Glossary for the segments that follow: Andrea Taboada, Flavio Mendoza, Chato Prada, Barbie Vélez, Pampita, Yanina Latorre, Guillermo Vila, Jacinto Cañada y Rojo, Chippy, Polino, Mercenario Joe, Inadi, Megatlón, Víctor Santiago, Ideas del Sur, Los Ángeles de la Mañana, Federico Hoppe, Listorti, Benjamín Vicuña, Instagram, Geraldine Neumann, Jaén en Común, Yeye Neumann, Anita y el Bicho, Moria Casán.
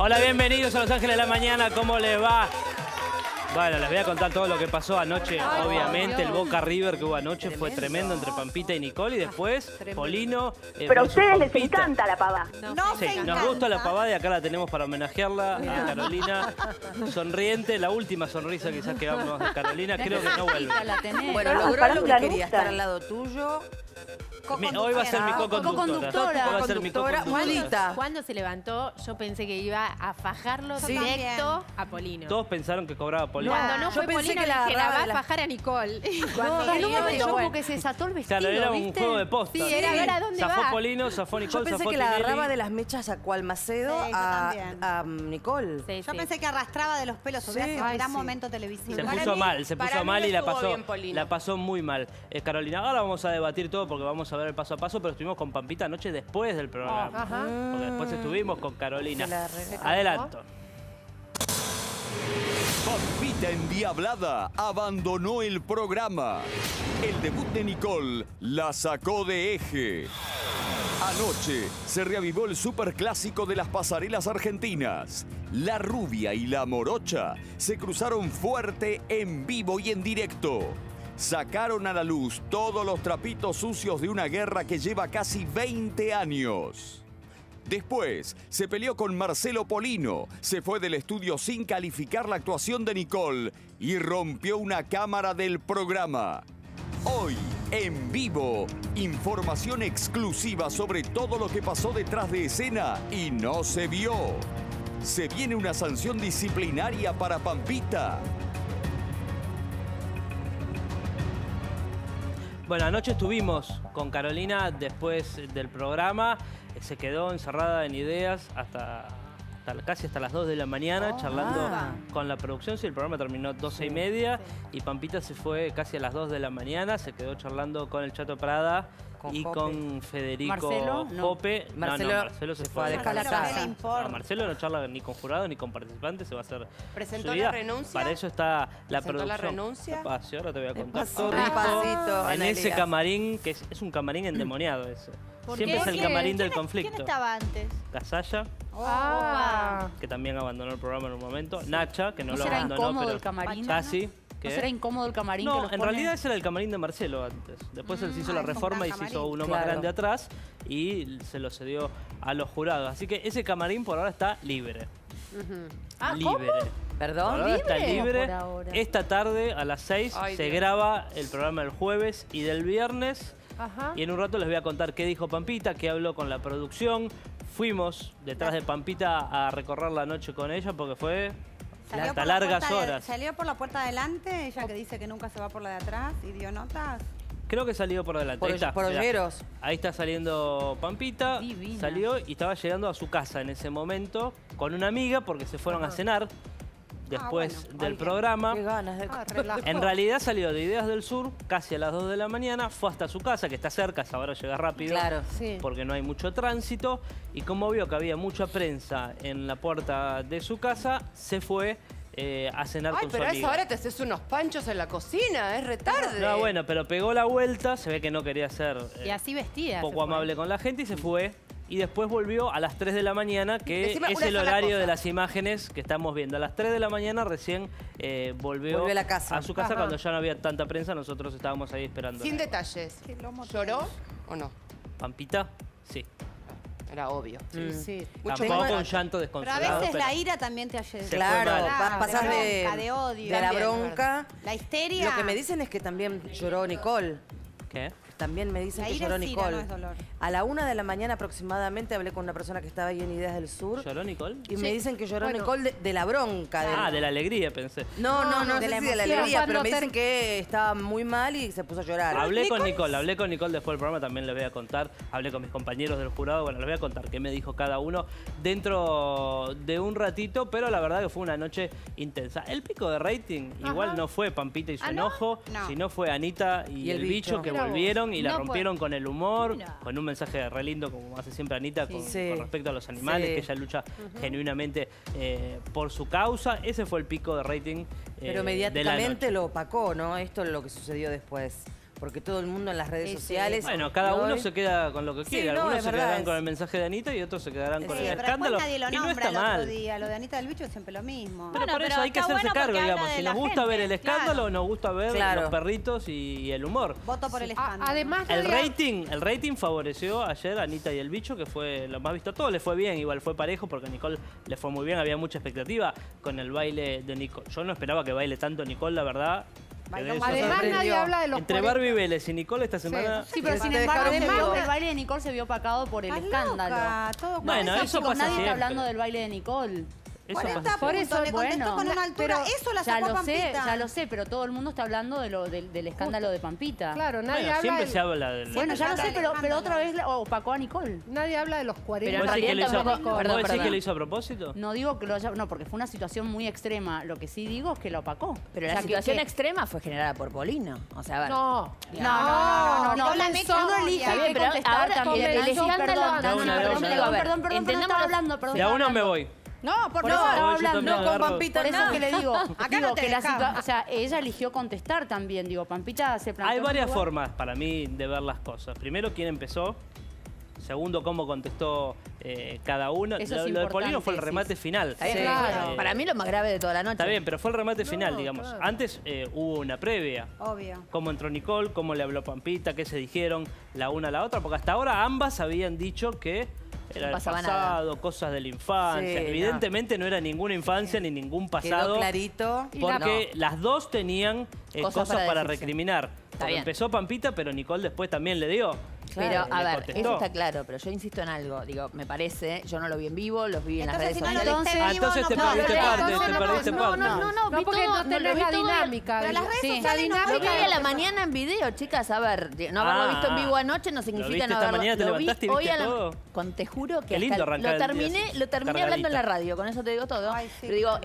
Hola, bienvenidos a Los Ángeles de la Mañana, ¿cómo les va? Bueno, les voy a contar todo lo que pasó anoche, obviamente. El Boca River que hubo anoche fue tremendo entre Pampita y Nicole y después Polino. Pero a ustedes les encanta la pavada. No, sí, nos gusta la pavada y acá la tenemos para homenajearla a Carolina. Sonriente, la última sonrisa quizás que vamos a Carolina, creo que no vuelve. Bueno, logró lo que quería, estar al lado tuyo. Hoy va a ser mi co-conductora. Cuando se levantó, yo pensé que iba a fajarlo directo a Polino. Todos pensaron que cobraba Polino. Cuando no fue Polino, que la va a fajar a Nicole. Cuando en un momento como que se desató el vestido, claro, era un juego de posta. Sí, era ver a dónde va. Zafó Polino, zafó Nicole, zafó Tinelli. Yo pensé que la agarraba de las mechas a Cualmacedo a Nicole. Yo pensé que arrastraba de los pelos. Gran momento televisivo. Se puso mal y la pasó muy mal. Carolina, ahora vamos a debatir todo porque vamos a ver el paso a paso, pero estuvimos con Pampita anoche después del programa. Ajá. Porque después estuvimos con Carolina. Adelanto. Pampita endiablada abandonó el programa. El debut de Nicole la sacó de eje. Anoche se reavivó el superclásico de las pasarelas argentinas. La rubia y la morocha se cruzaron fuerte en vivo y en directo. Sacaron a la luz todos los trapitos sucios de una guerra que lleva casi 20 años. Después, se peleó con Marcelo Polino, se fue del estudio sin calificar la actuación de Nicole y rompió una cámara del programa. Hoy, en vivo, información exclusiva sobre todo lo que pasó detrás de escena y no se vio. Se viene una sanción disciplinaria para Pampita. Bueno, anoche estuvimos con Carolina después del programa. Se quedó encerrada en Ideas hasta casi las 2 de la mañana, charlando con la producción. Sí, el programa terminó 12:30 y Pampita se fue casi a las 2 de la mañana. Se quedó charlando con el Chato Prada y con Federico Hoppe. Marcelo se fue a descansar. No, Marcelo no charla ni con jurado ni con participantes, se va a hacer. ¿Presentó la renuncia? Para eso está la producción. ¿La renuncia? Despacio, ahora te voy a contar todo. Despacito, en ese camarín, que es un camarín endemoniado ese. Siempre es el camarín del conflicto. ¿Quién estaba antes? Casalla, que también abandonó el programa en un momento. Sí. Nacha, que no lo abandonó, pero el camarín, casi. ¿No será incómodo el camarín? No, en realidad ese era el camarín de Marcelo antes. Después él se hizo la reforma y se hizo uno más grande atrás y se lo cedió a los jurados. Así que ese camarín por ahora está libre. Libre. ¿Perdón? Ahora está libre. Esta tarde a las 6 se graba el programa del jueves y del viernes. Ajá. Y en un rato les voy a contar qué dijo Pampita, qué habló con la producción. Fuimos detrás de Pampita a recorrer la noche con ella porque fue... hasta largas horas. ¿Salió por la puerta de adelante? Ella que dice que nunca se va por la de atrás y dio notas. Creo que salió por delante. Por olleros. Ahí está saliendo Pampita. Divina. Salió y estaba llegando a su casa en ese momento con una amiga porque se fueron a cenar después del programa. Qué ganas de... en realidad salió de Ideas del Sur casi a las 2 de la mañana, fue hasta su casa, que está cerca, sabrá llegar rápido, porque no hay mucho tránsito, y como vio que había mucha prensa en la puerta de su casa, se fue a cenar con su amiga. Pero a esa hora te haces unos panchos en la cocina, es retarde. No, bueno, pero pegó la vuelta, se ve que no quería ser y así vestida, poco amable con la gente y se fue. Y después volvió a las 3 de la mañana, que es el horario de las imágenes que estamos viendo. A las 3 de la mañana recién volvió a su casa cuando ya no había tanta prensa. Nosotros estábamos ahí esperando. Sin detalles. ¿Lloró o no? ¿Pampita? Sí. Era obvio. Sí. Tampoco con llanto desconsolado. Pero a veces la ira también te ayuda. Claro, pasás de odio. De la bronca. La histeria. Lo que me dicen es que también lloró Nicole. ¿Qué? También me dicen que lloró Nicole. A la 1 de la mañana aproximadamente hablé con una persona que estaba ahí en Ideas del Sur. ¿Lloró Nicole? Y me dicen que lloró Nicole de la bronca. De la alegría, pensé. No, sé si de la alegría, pero me dicen que estaba muy mal y se puso a llorar. Hablé con Nicole después del programa, también les voy a contar. Hablé con mis compañeros del jurado, bueno, les voy a contar qué me dijo cada uno dentro de un ratito, pero la verdad que fue una noche intensa. El pico de rating igual no fue Pampita y su enojo, sino fue Anita y el Bicho, que volvieron. Y la rompieron con el humor, con un mensaje re lindo, como hace siempre Anita, con respecto a los animales, que ella lucha genuinamente por su causa. Ese fue el pico de rating de la noche. Pero mediáticamente lo opacó, ¿no? Esto es lo que sucedió después. porque todo el mundo en las redes sociales... Bueno, cada uno se queda con lo que quiere. Sí, algunos se quedarán con el mensaje de Anita y otros se quedarán con el escándalo. Nadie lo nombra, y no está mal. Otro día, lo de Anita del Bicho es siempre lo mismo. Pero por eso hay que hacerse cargo, digamos. Si nos gusta ver el escándalo, nos gusta ver los perritos y el humor. Voto por el escándalo. Además, el rating favoreció ayer a Anita y el Bicho, que fue lo más visto. Todo le fue bien, igual fue parejo, porque a Nicole le fue muy bien, había mucha expectativa con el baile de Nicole. Yo no esperaba que baile tanto Nicole, la verdad. Además, nadie habla de los entre 40. Barbie Vélez y Nicole esta semana. Sí, pero sin embargo, el baile de Nicole se vio opacado por el escándalo. Todo bueno, eso pasa. Nadie está hablando del baile de Nicole. Eso 40 por eso le contestó con una altura, pero eso la sacó Pampita. Ya lo sé, pero todo el mundo está hablando de del escándalo de Pampita. Claro, nadie habla siempre se habla del... Bueno, ya lo sé, pero otra vez opacó a Nicole. Nadie habla de los 40. ¿Vos decís que lo hizo a propósito? No digo que lo haya... No, porque fue una situación muy extrema. Lo que sí digo es que lo opacó. Pero la situación extrema fue generada por Polino. O sea, a ver... No. La mecha no elige que contestar también. El escándalo... Perdón. Entendamos hablando, perdón. Y a uno me voy. No, por eso estaba hablando con Pampita. Por eso que le digo, acá no te dejamos. O sea, ella eligió contestar también, digo, Pampita se planteó... Hay varias formas para mí de ver las cosas. Primero, quién empezó. Segundo, cómo contestó cada uno. Lo de Polino fue el remate final. Sí, claro. Para mí lo más grave de toda la noche. Está bien, pero fue el remate final, digamos. Claro. Antes hubo una previa. Obvio. Cómo entró Nicole, cómo le habló Pampita, qué se dijeron la una a la otra. Porque hasta ahora ambas habían dicho que... Era el pasado, nada. Cosas de la infancia. Sí, evidentemente no era ninguna infancia ni ningún pasado. Quedó clarito. Porque las dos tenían cosas para recriminar. Empezó Pampita, pero Nicole después también le dio. Pero, a ver, contestó. Eso está claro, pero yo insisto en algo. Digo, me parece, yo no lo vi en vivo, los vi en las redes sociales. Entonces te perdiste parte. No, porque no tenés la dinámica. Pero las redes sociales no vi a la mañana en video, chicas. A ver, no haberlo visto en vivo anoche no significa no haberlo visto. Esta mañana te levantaste y viste todo. Te juro que lo terminé hablando en la radio, con eso te digo todo. Pero digo,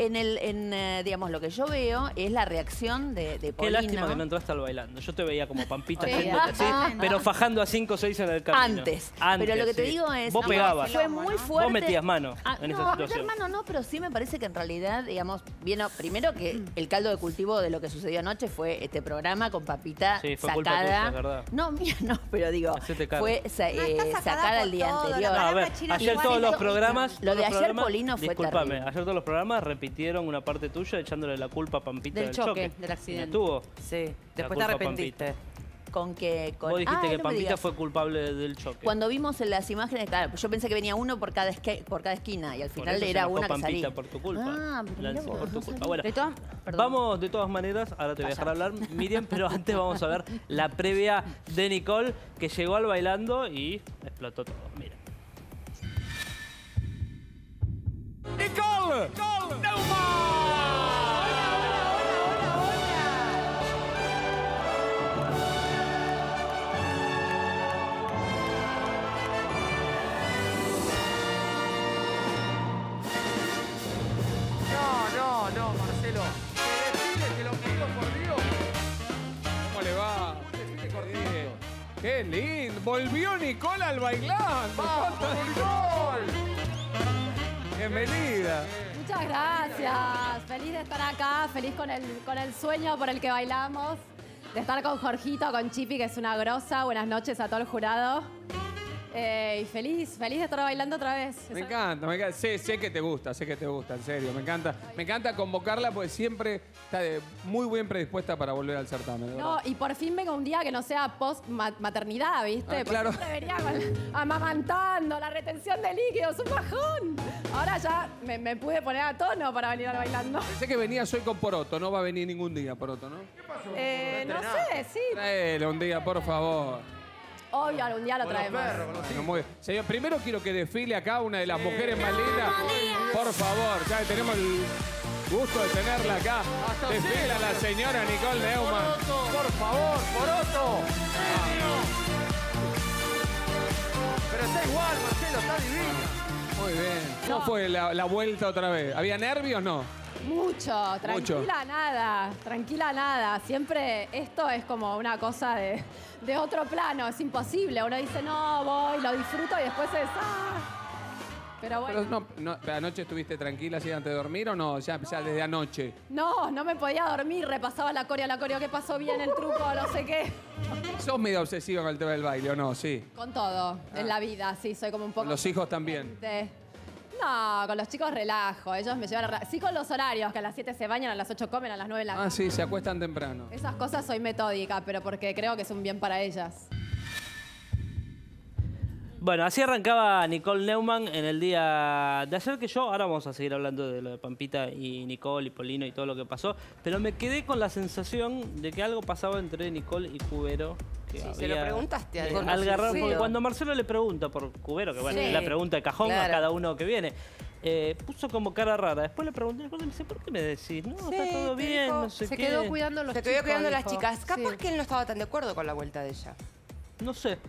digamos, lo que yo veo es la reacción de Polino. Qué lástima que no entraste al bailando. Yo te veía como Pampita haciéndote así, pero fajando a 5 o 6 en el camino. Antes. Pero lo que te digo es... Vos pegabas. Fue muy fuerte. Vos metías mano en esa situación. No, hermano, no, pero sí me parece que en realidad, digamos, primero que el caldo de cultivo de lo que sucedió anoche fue este programa con Pampita sacada. ¿Verdad? No, mía no, pero digo, fue sacada el día anterior. No, a ver, ayer todos los programas... Lo de ayer Polino fue terrible. Disculpame, ayer todos los programas repitieron una parte tuya echándole la culpa a Pampita del choque. Del accidente. Sí, después te arrepentiste. Vos dijiste que Pampita fue culpable del choque. Cuando vimos las imágenes, claro, yo pensé que venía uno por cada, esquina y al final era una que salía. Pampita por tu culpa. Por tu culpa. Bueno, vamos de todas maneras, ahora te voy a dejar hablar, Miriam, pero antes vamos a ver la previa de Nicole, que llegó al bailando y explotó todo. Mira. ¡Nicole! ¡Nicole Neumann! No, Marcelo. Que desfile, te lo pido, por Dios. ¿Cómo le va? Un desfile cortito. ¡Qué lindo! ¡Volvió Nicole al bailando! ¡Vamos, Nicole! ¡Bienvenida! Muchas gracias. Feliz de estar acá, feliz con el sueño por el que bailamos. De estar con Jorgito, con Chippy, que es una grosa. Buenas noches a todo el jurado. Y feliz de estar bailando otra vez. Me encanta. Sé que te gusta, en serio. Me encanta, convocarla porque siempre está muy bien predispuesta para volver al certamen. No, y por fin venga un día que no sea post-maternidad, ¿viste? Claro. Porque siempre venía amamantando, la retención de líquidos, un bajón. Ahora ya me pude poner a tono para venir bailando. Pensé que venías hoy con poroto, no va a venir ningún día poroto, ¿no? ¿Qué pasó? No sé, sí. Traele un día, por favor. Obvio, algún día lo traemos. Bueno, señor, primero quiero que desfile acá una de las mujeres más lindas. Por favor, ya tenemos el gusto de tenerla acá. Desfila la señora Nicole Neumann. Por favor, Poroto. Pero está igual, Marcelo, está divino. Muy bien. ¿Cómo fue la vuelta otra vez? ¿Había nervios o no? Mucho, tranquila nada. Siempre esto es como una cosa de otro plano, es imposible. Uno dice, no, voy, lo disfruto y después es... Pero bueno. Pero no, ¿anoche estuviste tranquila así antes de dormir o no? Ya desde anoche. No, no me podía dormir. Repasaba la coreo, ¿qué pasó bien el truco? No sé qué. ¿Sos medio obsesiva con el tema del baile o no? Sí. Con todo. En la vida, sí. Soy como un poco... ¿Con los hijos también? No, con los chicos relajo. Ellos me llevan... Sí, con los horarios, que a las 7 se bañan, a las 8 comen, a las 9 la cama. Ah, sí, se acuestan temprano. Esas cosas soy metódica, pero porque creo que es un bien para ellas. Bueno, así arrancaba Nicole Neumann en el día de ayer que yo... Ahora vamos a seguir hablando de lo de Pampita y Nicole y Polino y todo lo que pasó. Pero me quedé con la sensación de que algo pasaba entre Nicole y Cubero. Sí, había... se lo preguntaste al garrón, porque cuando Marcelo le pregunta por Cubero, que bueno, es la pregunta de cajón a cada uno que viene, puso como cara rara. Después le pregunté, después me dice, ¿por qué me decís? No, sí, está todo bien, dijo, no sé qué. Se quedó cuidando a las chicas. Capaz que él no estaba tan de acuerdo con la vuelta de ella. No sé,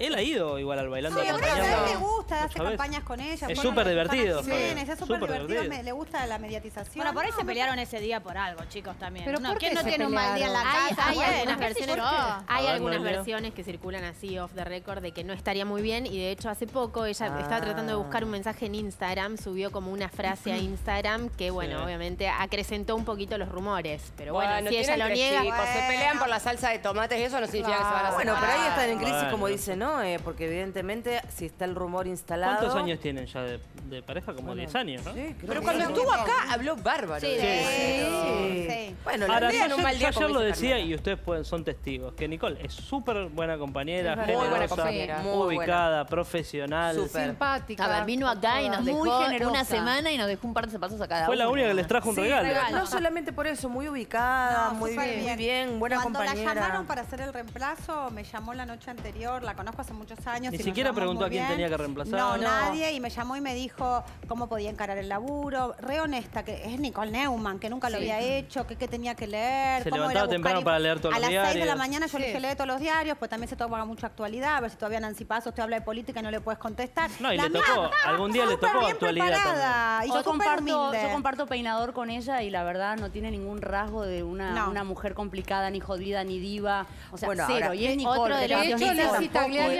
él ha ido igual al Bailando. Sí, bueno, a él le gusta, hace campañas con ella. Es súper divertido. Sí, es súper divertido, le gusta la mediatización. Bueno, por ahí se pelearon ese día por algo, chicos, también. Pero ¿quién no tiene un mal día en la casa? Hay algunas versiones que circulan así, off the record, de que no estaría muy bien. Y de hecho, hace poco ella estaba tratando de buscar un mensaje en Instagram, subió como una frase a Instagram que, bueno, obviamente acrecentó un poquito los rumores. Pero bueno, si ella lo niega... Se pelean por la salsa de tomates y eso no significa que se van a separar. En crisis, bueno, como dice, ¿no? Porque evidentemente, si está el rumor instalado... ¿Cuántos años tienen ya de pareja? Como 10 años, ¿no? Sí, pero cuando estuvo acá, habló bárbaro. Sí. Bueno, ahora, yo ayer lo decía, Carmela, y ustedes son testigos, que Nicole es súper buena compañera, generosa, muy ubicada, profesional. Súper simpática. A ver, vino acá y nos dejó una semana y nos dejó un par de zapatos a cada uno. Fue la única que les trajo un regalo. No solamente por eso, muy ubicada, muy bien, buena compañera. Cuando la llamaron para hacer el reemplazo, me llamó la noche anterior, la conozco hace muchos años. Ni siquiera preguntó a quién tenía que reemplazar. No, nadie, y me llamó y me dijo cómo podía encarar el laburo. Re honesta, que es Nicole Neumann, que nunca lo había hecho, que tenía que leer. Se levantaba temprano para leer todos los diarios. A las 6 de la mañana yo le dije, lee todos los diarios, pues también se toma mucha actualidad, a ver si todavía Nancy Pazos te habla de política y no le puedes contestar. No, y le tocó, algún día le tocó actualidad. Y yo comparto peinador con ella y la verdad no tiene ningún rasgo de una mujer complicada, ni jodida, ni diva. O sea, cero. Y es Nicole.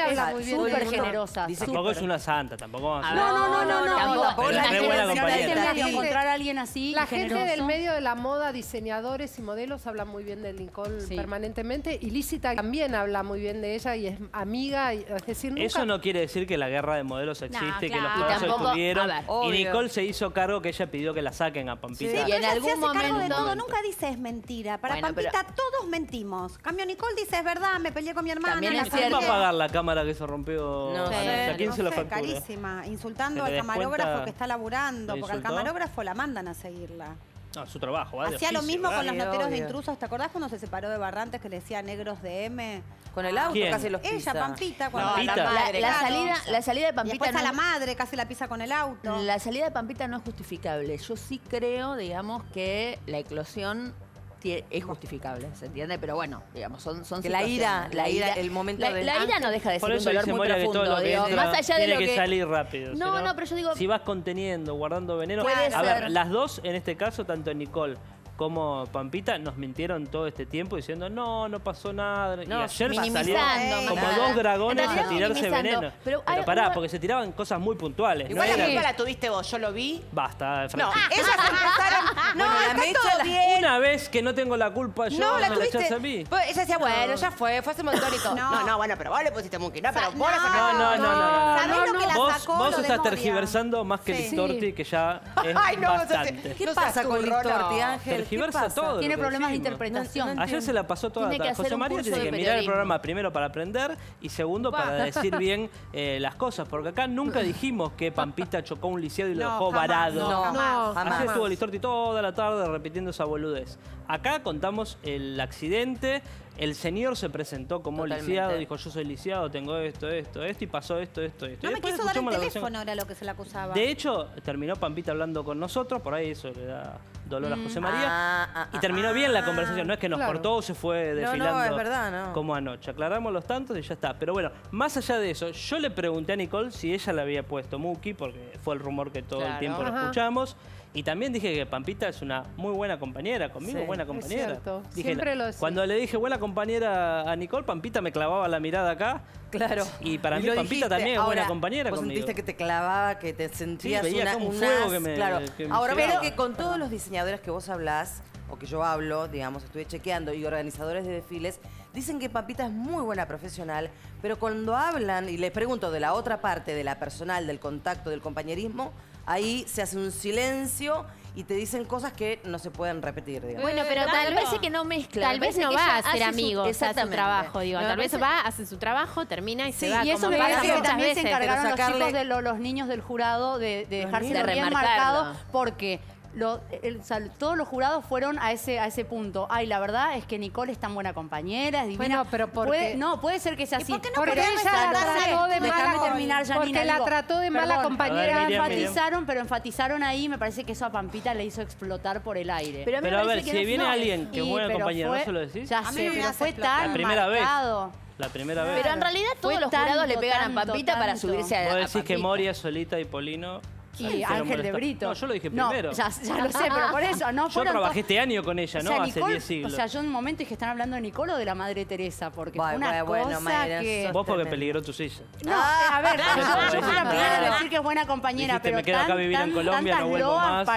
Súper generosa. Tampoco es una santa, tampoco. No. Encontrar a alguien así. La gente del medio de la moda, diseñadores y modelos, hablan muy bien de Nicole permanentemente. Y Lícita también habla muy bien de ella y es amiga. Es decir, nunca... Eso no quiere decir que la guerra de modelos existe, que los modelos estuvieron. Y Nicole se hizo cargo, que ella pidió que la saquen a Pampita. Sí, y en algún momento. Nunca dice es mentira. Para Pampita todos mentimos. Cambio Nicole dice es verdad, me peleé con mi hermana. ¿Quién va a pagar la cámara que se rompió? No sé. ¿A quién se lo factura? Carísima. Insultando al camarógrafo que está laburando. Porque al camarógrafo la mandan a seguirla. No, su trabajo. Hacía lo mismo con los noteros de intrusos. ¿Te acordás cuando se separó de Barrantes que le decía negros de M? Con el auto casi los pisa. Ella, Pampita, cuando la salida de Pampita. Después a la madre casi la pisa con el auto. La salida de Pampita no es justificable. Yo sí creo, digamos, que la eclosión es justificable, ¿se entiende? Pero bueno, digamos, son la ira, el momento de... La ira no deja de ser un dolor muy profundo, digo, más allá de lo que... Tiene que salir rápido. No, pero yo digo... Si vas conteniendo, guardando veneno... A ver, las dos, en este caso, tanto Nicole como Pampita, nos mintieron todo este tiempo diciendo no pasó nada. No, y ayer salieron como dos dragones a tirarse veneno. Pero pará, porque se tiraban cosas muy puntuales. Igual la culpa la tuviste vos, yo lo vi. Basta, Francisco. No, ellas se mataron. Una vez que no tengo la culpa yo, me la echaste a mí. Ella decía, bueno, ya fue hace un montón y todo. No, bueno, pero vos le pusiste monkey. No, pero vos la sacaste. No. ¿Sabés lo que la sacó? Vos estás tergiversando más que Listorti, que ya es bastante. ¿Qué pasa con Listorti, Ángel? Todo tiene problemas de interpretación. Ayer se la pasó toda la... José María tiene que mirar el programa primero para aprender y segundo para decir bien las cosas. Porque acá nunca dijimos que Pampita chocó un lisiado y lo dejó varado. No, jamás. Ayer estuvo Listorti toda la tarde repitiendo esa boludez. Acá contamos el accidente. El señor se presentó como lisiado, dijo yo soy lisiado, tengo esto, y pasó esto. No me quiso dar el teléfono, era lo que se le acusaba. De hecho, terminó Pampita hablando con nosotros, por ahí eso le da dolor a José María. Y terminó bien la conversación, no es que nos cortó o se fue desfilando es verdad, como anoche. Aclaramos los tantos y ya está. Pero bueno, más allá de eso, yo le pregunté a Nicole si ella le había puesto Muki, porque fue el rumor que todo el tiempo lo escuchamos. Y también dije que Pampita es una muy buena compañera, conmigo buena compañera. Dije, siempre lo decía. Cuando le dije buena compañera, compañera a Nicole, Pampita me clavaba la mirada acá. Claro. Y para mí Pampita dijiste, también es buena compañera vos conmigo. Sentiste que te clavaba, que te sentías sí, veía como un fuego que me, claro. Que me ahora veo que con todos los diseñadores que vos hablás, o que yo hablo, digamos, estuve chequeando, y organizadores de desfiles, dicen que Pampita es muy buena profesional, pero cuando hablan, y les pregunto de la otra parte, de la personal, del contacto, del compañerismo, ahí se hace un silencio y te dicen cosas que no se pueden repetir, digamos. Bueno, pero tal vez es que no mezcla. Tal vez no va a ser amigos, exactamente, a su trabajo, digo. Tal vez va, hace su trabajo, termina y se va. Y eso me parece que también se encargaron los chicos de los niños del jurado de dejárselo bien marcado, porque... todos los jurados fueron a ese punto. Ay, la verdad es que Nicole es tan buena compañera, es divina. Bueno, pero puede ser que sea así. ¿Por qué no? Porque ella la trató de mala terminar, Yanina, porque la trató de mala compañera. Ver, enfatizaron ahí, me parece que eso a Pampita le hizo explotar por el aire. Pero a ver, si viene alguien que es buena compañera, ¿no se lo decís? Ya sé, pero fue tan marcado. La primera vez. Pero en realidad todos los jurados le pegan a Pampita para subirse a la Pampita. Vos decís que Moria solita y Polino... Y Ángel de Brito. No, yo lo dije primero. No, ya lo sé, pero por eso... No, yo trabajé este año con ella, ¿no? O sea, Nicole, hace 10 siglos. O sea, yo en un momento dije, están hablando de Nicole o de la Madre Teresa, porque fue una cosa que... Vos porque peligró tu silla. No, a ver, yo fui la primera de decir que es buena compañera, dijiste, pero me quedo acá a vivir en Colombia, no vuelvo más.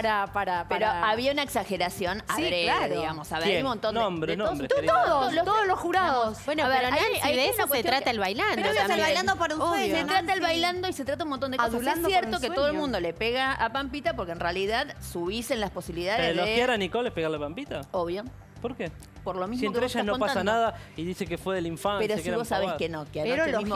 Pero había una exageración adrede, claro, digamos. A ver, ¿quién? Hay un montón de... Todos los jurados. Bueno, pero de eso se trata el bailando. Pero se bailando por un sueño. Se trata el bailando y se trata un montón de cosas. Es cierto que todo el mundo le pega a Pampita porque en realidad subís en las posibilidades de... ¿Elogiar a Nicole es pegarle a Pampita? Obvio. ¿Por qué? Por lo mismo si entre ellas no pasa nada y dice que fue de la infancia. Pero si vos sabés que no, que anoche mismo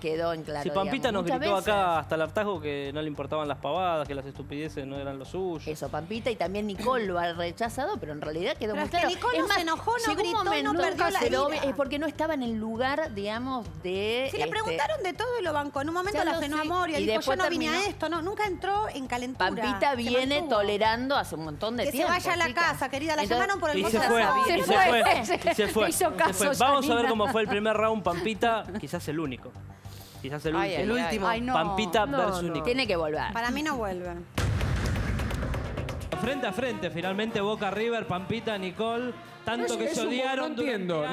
quedó en claro. Si Pampita nos gritó acá hasta el hartazgo que no le importaban las pavadas, que las estupideces no eran lo suyo. Eso, Pampita, y también Nicole lo ha rechazado, pero en realidad quedó muy claro. Nicole no se enojó, no gritó, no perdió la ira. Es porque no estaba en el lugar, digamos, de... Si le preguntaron de todo y lo bancó. En un momento la frenó a Moria y dijo, yo no vine a esto. Nunca entró en calentura. Pampita viene tolerando hace un montón de tiempo. Que se vaya a la casa, querida. La llamaron por el coche de la... Se fue. Vamos a ver cómo fue el primer round, Pampita, quizás el único. Quizás el último. El último. Ay, no. Pampita versus Nicole. Tiene que volver. Para mí no vuelve. Frente a frente, finalmente Boca River, Pampita, Nicole, tanto que se odiaron. No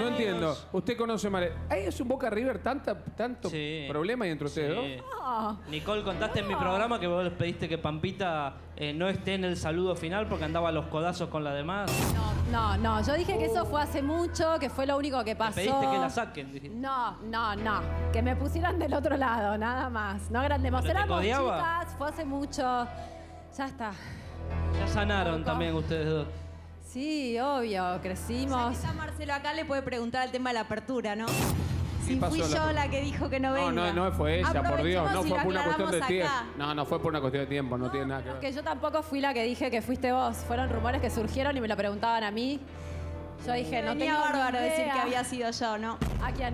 entiendo. Usted conoce mal. Ahí es un Boca River, tanto sí, problema y entre ustedes dos. Sí. Oh. Nicole, contaste en mi programa que vos les pediste que Pampita no esté en el saludo final porque andaba a los codazos con la demás. No, yo dije que eso fue hace mucho, que fue lo único que pasó. ¿Te pediste que la saquen? Dijiste. No. Que me pusieran del otro lado, nada más. No agrandemos. Éramos chicas, fue hace mucho. Ya está. Ya sanaron también ustedes dos. Sí, obvio, crecimos. O sea, quizá Marcelo acá le puede preguntar el tema de la apertura, ¿no? Si fui yo la que dijo que no venga. No fue ella, por Dios. No fue por una cuestión de tiempo. No fue por una cuestión de tiempo, no tiene nada que ver. Que yo tampoco fui la que dije que fuiste vos. Fueron rumores que surgieron y me lo preguntaban a mí. Yo dije, no tenía bárbaro decir que había sido yo, ¿no? ¿A quién?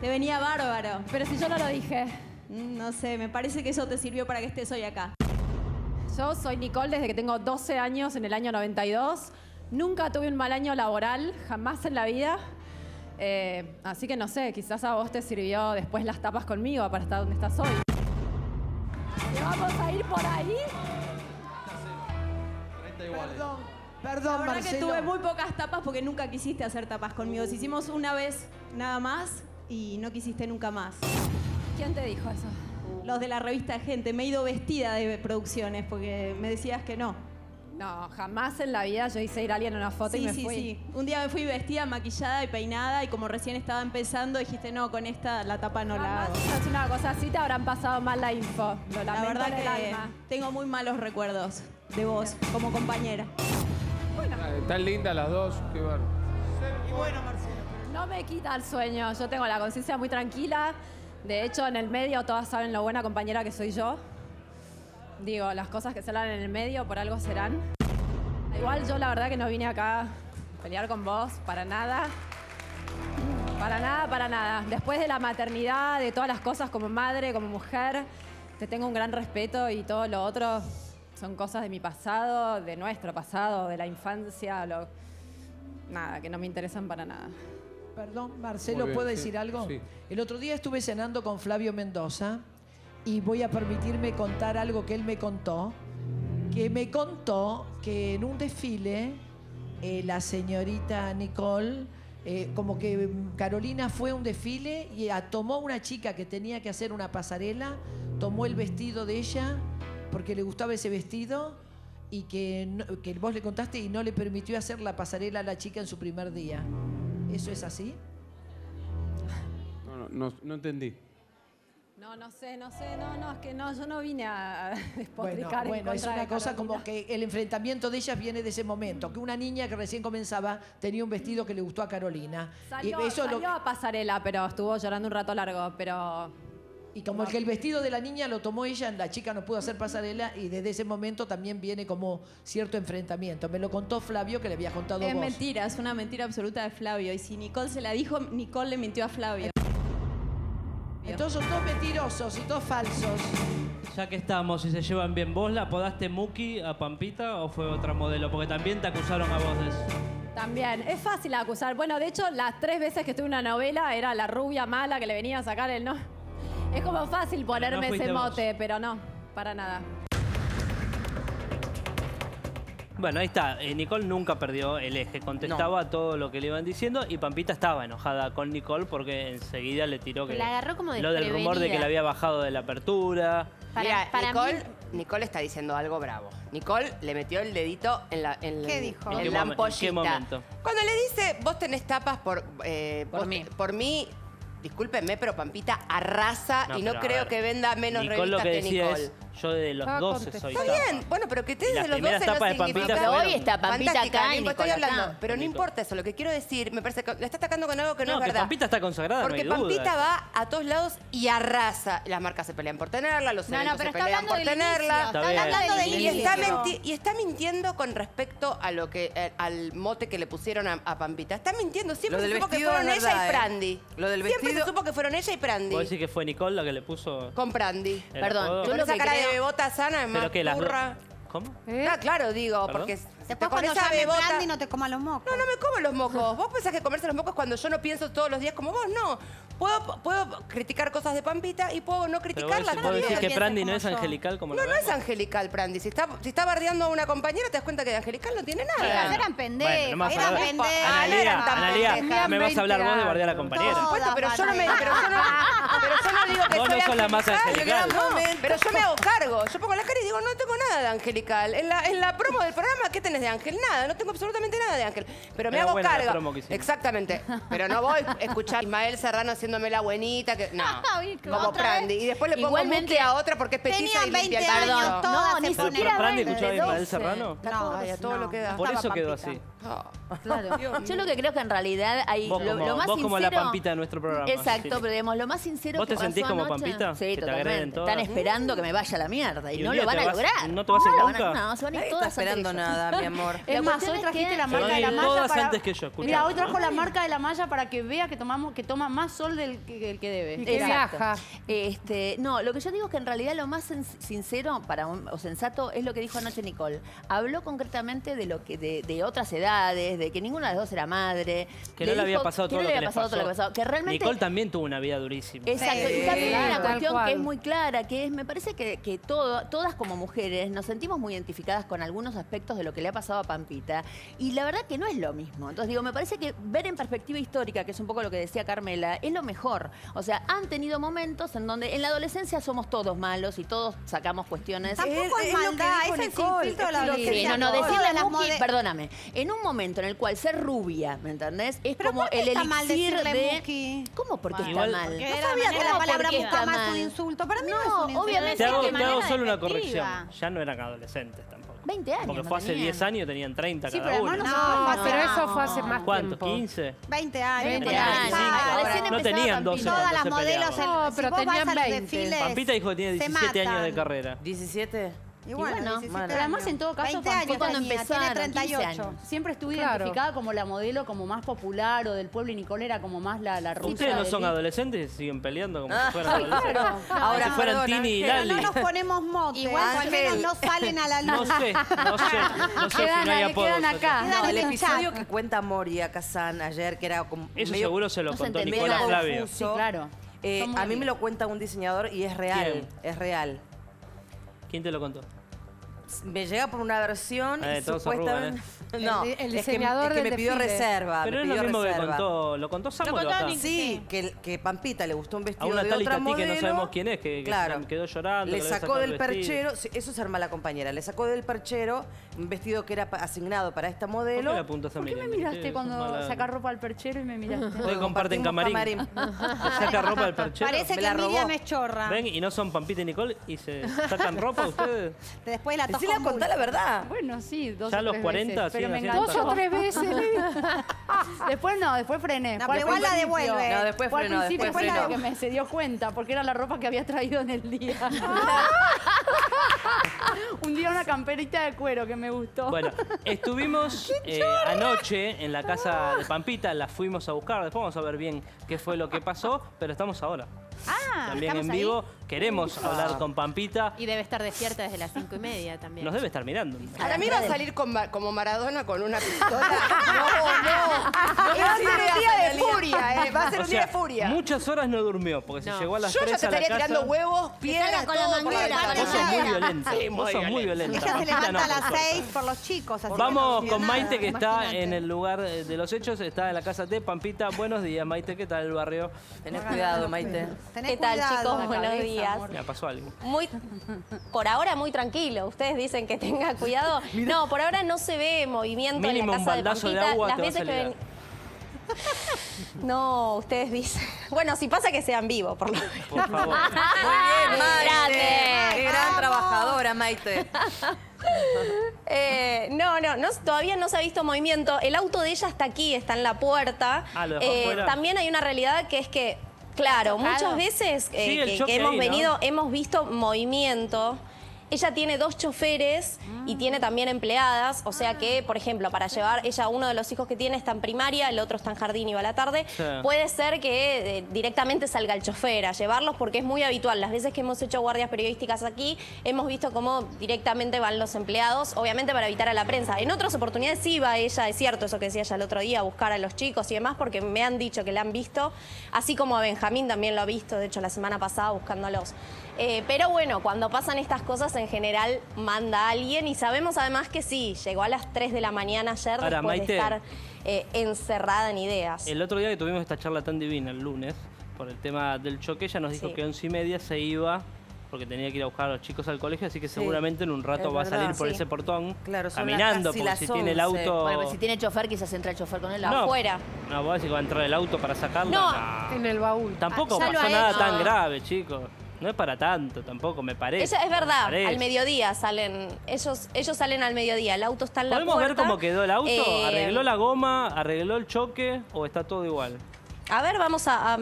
Te venía bárbaro. Pero si yo no lo dije. No sé, me parece que eso te sirvió para que estés hoy acá. Yo soy Nicole desde que tengo 12 años, en el año 92. Nunca tuve un mal año laboral, jamás en la vida. Así que no sé, quizás a vos te sirvió después las tapas conmigo para estar donde estás hoy. ¿Te vamos a ir por ahí? 30 iguales. Perdón, la verdad, Marcelo, que tuve muy pocas tapas porque nunca quisiste hacer tapas conmigo. Si hicimos una vez nada más y no quisiste nunca más. ¿Quién te dijo eso? Los de la revista Gente. Me he ido vestida de producciones porque me decías que no. No, jamás en la vida yo hice ir a alguien a una foto y me fui. Sí. Un día me fui vestida, maquillada y peinada y como recién estaba empezando dijiste no, con esta la tapa no la hago. Es una cosa así, te habrán pasado mal la info. La verdad que tengo muy malos recuerdos de vos como compañera. Bueno. Están lindas las dos. Qué bueno. Y bueno, Marcelo. No me quita el sueño. Yo tengo la conciencia muy tranquila. De hecho, en el medio todas saben lo buena compañera que soy yo. Digo, las cosas que se hablan en el medio por algo serán. Igual yo la verdad que no vine acá a pelear con vos, para nada. Para nada. Después de la maternidad, de todas las cosas como madre, como mujer, te tengo un gran respeto y todo lo otro son cosas de mi pasado, de nuestro pasado, de la infancia, nada, que no me interesan para nada. Perdón, Marcelo, bien, ¿puedo decir algo? Sí. El otro día estuve cenando con Flavio Mendoza y voy a permitirme contar algo que él me contó. Que me contó que en un desfile la señorita Nicole Como que Carolina fue a un desfile y tomó una chica que tenía que hacer una pasarela, tomó el vestido de ella porque le gustaba ese vestido y que, no, que vos le contaste y no le permitió hacer la pasarela a la chica en su primer día. ¿Eso es así? No entendí. No sé, es que no, yo no vine a despotricar. Bueno, es una cosa como que el enfrentamiento de ellas viene de ese momento, que una niña que recién comenzaba tenía un vestido que le gustó a Carolina. Salió a pasarela, pero estuvo llorando un rato largo, pero... Y como que el vestido de la niña lo tomó ella, la chica no pudo hacer pasarela y desde ese momento también viene como cierto enfrentamiento. Me lo contó Flavio, que le había contado vos. Es mentira, es una mentira absoluta de Flavio. Y si Nicole se la dijo, Nicole le mintió a Flavio. Entonces son todos mentirosos y todos falsos. Ya que estamos y se llevan bien, ¿vos la apodaste Muki a Pampita o fue otra modelo? Porque también te acusaron a vos de eso. También, es fácil acusar. Bueno, de hecho, las 3 veces que estuve en una novela era la rubia mala que le venía a sacar el no. Es como fácil ponerme ese mote, pero no, para nada. Bueno, ahí está. Nicole nunca perdió el eje. Contestaba todo lo que le iban diciendo y Pampita estaba enojada con Nicole porque enseguida le tiró que... La agarró como lo del rumor de que la había bajado de la apertura. Mira, Nicole está diciendo algo bravo. Nicole le metió el dedito en la ampollita. ¿Qué dijo? En la ampollita. ¿En qué momento? Cuando le dice, vos tenés tapas por mí... Discúlpenme, pero Pampita arrasa y no creo que venda menos revistas que Nicole. Yo desde los 12 soy tapa. Está bien, bueno, pero que estés desde los 12 no significa... Hoy está Pampita acá y Nicole acá. Pero no importa eso, lo que quiero decir, me parece que la está atacando con algo que no es verdad. Pampita está consagrada, no hay duda. Porque Pampita va a todos lados y arrasa. Las marcas se pelean por tenerla, los eventos se pelean por tenerla. Está hablando de inicio. Y está mintiendo con respecto a lo que al mote que le pusieron a Pampita. Está mintiendo, siempre se supo que fueron ella y Prandi. Siempre se supo que fueron ella y Prandi. ¿Vos decís que fue Nicole la que le puso...? Con Prandi. Perdón, yo lo que creo... Bebota sana es más burra. ¿Cómo? Claro, digo, ¿perdón? Porque después cuando esa bebota... no te comas los mocos. No me como los mocos. Vos pensás que comerse los mocos cuando yo no pienso todos los días como vos, no. Puedo criticar cosas de Pampita y puedo no criticarlas. Pero decir que Prandi no es angelical como lo... No, no es angelical Prandi. Si está bardeando a una compañera, te das cuenta que de angelical no tiene nada. Bueno, eran pendejas. Bueno, Analía, me vas a hablar vos de bardear a la compañera. Por supuesto, pero yo no me... Pero yo no digo que soy angelical. La más angelical. Pero yo me hago cargo. Yo pongo la cara y digo, no tengo nada de angelical. En la promo del programa, ¿qué tenés de ángel? Nada, no tengo absolutamente nada de ángel. Pero me hago cargo. Exactamente. Pero no voy a escuchar a Ismael Serrano haciéndome la buenita. Que... No, como Prandi. Y después le pongo Muki a otra porque es petiza y limpia el baño. No, ni siquiera Prandi escuchaba a Ismael Serrano. No, todo lo que da. Por eso quedó así. Claro. Yo lo que creo que en realidad hay lo más sincero... Vos como la Pampita de nuestro programa. Exacto, pero digamos, lo más sincero que pasó anoche... ¿Vos te sentís como Pampita? Sí, totalmente. Están esperando que me vaya a la mierda y no lo van a lograr. ¿No te vas a ir nunca? No, se van a ir todas esperando nada. Mi amor. Es más, hoy trajiste la marca de la malla antes que yo. Mira, hoy trajo la marca de la malla para que vea que toma más sol del que debe. Y que viaja. No, lo que yo digo es que en realidad lo más sincero o sensato es lo que dijo anoche Nicole. Habló concretamente de lo que de otras edades, de que ninguna de las dos era madre. Que no le había pasado todo lo que les pasó. Que realmente Nicole también tuvo una vida durísima. Exacto. Y también hay una cuestión que es muy clara, que es, me parece que todas como mujeres nos sentimos muy identificadas con algunos aspectos de lo que le ha pasado a Pampita y la verdad que no es lo mismo. Entonces digo, me parece que ver en perspectiva histórica, que es un poco lo que decía Carmela, es lo mejor. O sea, han tenido momentos en donde en la adolescencia somos todos malos y todos sacamos cuestiones. Tampoco es maldad, es el conflicto de la adolescencia. No, decirle a las Muki, perdóname, en un momento en el cual ser rubia, ¿me entendés? Es como el elixir de... ¿Cómo? Porque está mal. No sabía que la palabra mucama es un insulto. Para mí no es un insulto. Te hago solo una corrección. Ya no eran adolescentes tampoco. 20 años. Porque fue hace 10 años, tenían 30 cada uno. No, pero eso fue hace más tiempo. ¿Cuánto? ¿15? 20 años. 20 años. No tenían 12 años. Todas las modelos, no, pero tenían 20. Pampita dijo que tiene 17 años de carrera. ¿17? Y bueno, pero además en todo caso fue cuando empezaron, 38. Siempre estuve identificada como la modelo como más popular o del pueblo y Nicole era como más la rusa. Ustedes no son adolescentes y siguen peleando como si fueran adolescentes. Claro. Ahora si fueran Tini y Lali. No nos ponemos motes. Igual al menos no salen a la luz. No sé si no hay apodos. Quedan acá. No, el episodio que cuenta Moria Casán ayer, que era como... Eso seguro se lo contó Nicole Flavio. Sí, claro. A mí me lo cuenta un diseñador y es real. ¿Quién te lo contó? me llega por una versión y supuestamente... Ruban, ¿eh? No, el diseñador es que me pidió reserva. Pero es lo mismo que contó, lo contó Samuel acá. Sí, que Pampita le gustó un vestido de otra modelo. Que no sabemos quién es, que claro, quedó llorando. Le sacó del perchero, eso es arma la compañera, le sacó del perchero un vestido que era asignado para esta modelo. ¿Por qué me miraste cuando sacás ropa al perchero y me miraste? Hoy comparten camarín. Saca ropa del perchero. Parece que Miriam es chorra. Ven, y no son Pampita y Nicole y se sacan ropa ustedes. Después la tosco. Decíle a contar la verdad. Bueno, sí, dos ya o tres 40, veces. Sí, pero me enganchó dos o tres veces. Después no, después frené. No, pero igual la devuelve. No, después frenó. Al principio fue la que me se dio cuenta, porque era la ropa que había traído en el día. Un día una camperita de cuero que me gustó. Bueno, estuvimos anoche en la casa de Pampita, la fuimos a buscar. Después vamos a ver bien qué fue lo que pasó, pero estamos ahora. Ah, también en vivo. Ahí. Queremos hablar con Pampita. Y debe estar despierta desde las 5:30 también. Nos debe estar mirando. Ahora mí va a salir como Maradona con una pistola. No. Va a ser un día de furia, va a ser un día de furia. Muchas horas no durmió, porque se llegó a las 3 de la casa. Yo ya te estaría tirando huevos, piedras, con todo. Vos sos muy violenta. Vos sos muy violenta. Ella se levanta a las 6 por los chicos. Vamos con Maite, que está en el lugar de los hechos. Está en la casa de Pampita. Buenos días, Maite. ¿Qué tal el barrio? Tenés cuidado, Maite. ¿Qué tal, chicos? Buenos días. Ya pasó algo. Por ahora muy tranquilo. Ustedes dicen que tenga cuidado. No, por ahora no se ve movimiento en la casa de Pampita. Mínimo un baldazo de agua te va a salir. No, ustedes dicen. Bueno, si pasa que sean vivos, por lo menos. Por favor. Muy bien, Maite. ¡Qué gran trabajadora, Maite! No, todavía no se ha visto movimiento. El auto de ella está aquí, está en la puerta. Ah, lo dejó fuera. También hay una realidad que es que, claro, muchas veces que hemos venido, hemos visto movimiento. Ella tiene dos choferes y tiene también empleadas, o sea que, por ejemplo, para llevar, ella uno de los hijos que tiene está en primaria, el otro está en jardín y va a la tarde, puede ser que directamente salga el chofer a llevarlos porque es muy habitual. Las veces que hemos hecho guardias periodísticas aquí, hemos visto cómo directamente van los empleados, obviamente para evitar a la prensa. En otras oportunidades sí va ella, es cierto eso que decía ella el otro día, a buscar a los chicos y demás, porque me han dicho que la han visto, así como a Benjamín también lo ha visto, de hecho la semana pasada buscándolos. Pero bueno, cuando pasan estas cosas en general manda a alguien y sabemos además que sí, llegó a las 3 de la mañana ayer. Ahora, después Maite, de estar encerrada en Ideas. El otro día que tuvimos esta charla tan divina, el lunes, por el tema del choque, ella nos dijo que a 11:30 se iba porque tenía que ir a buscar a los chicos al colegio, así que seguramente en un rato va a salir por ese portón caminando, porque si tiene el auto... Bueno, pues si tiene chofer, quizás entra el chofer con él afuera. No, vos decís que va a entrar el auto para sacarlo. No, en el baúl. Tampoco pasó nada tan grave, chicos. No es para tanto tampoco, me parece. Es verdad, al mediodía salen, ellos salen al mediodía, el auto está en la puerta. ¿Podemos ver cómo quedó el auto? ¿Arregló la goma? ¿Arregló el choque? ¿O está todo igual? A ver, vamos a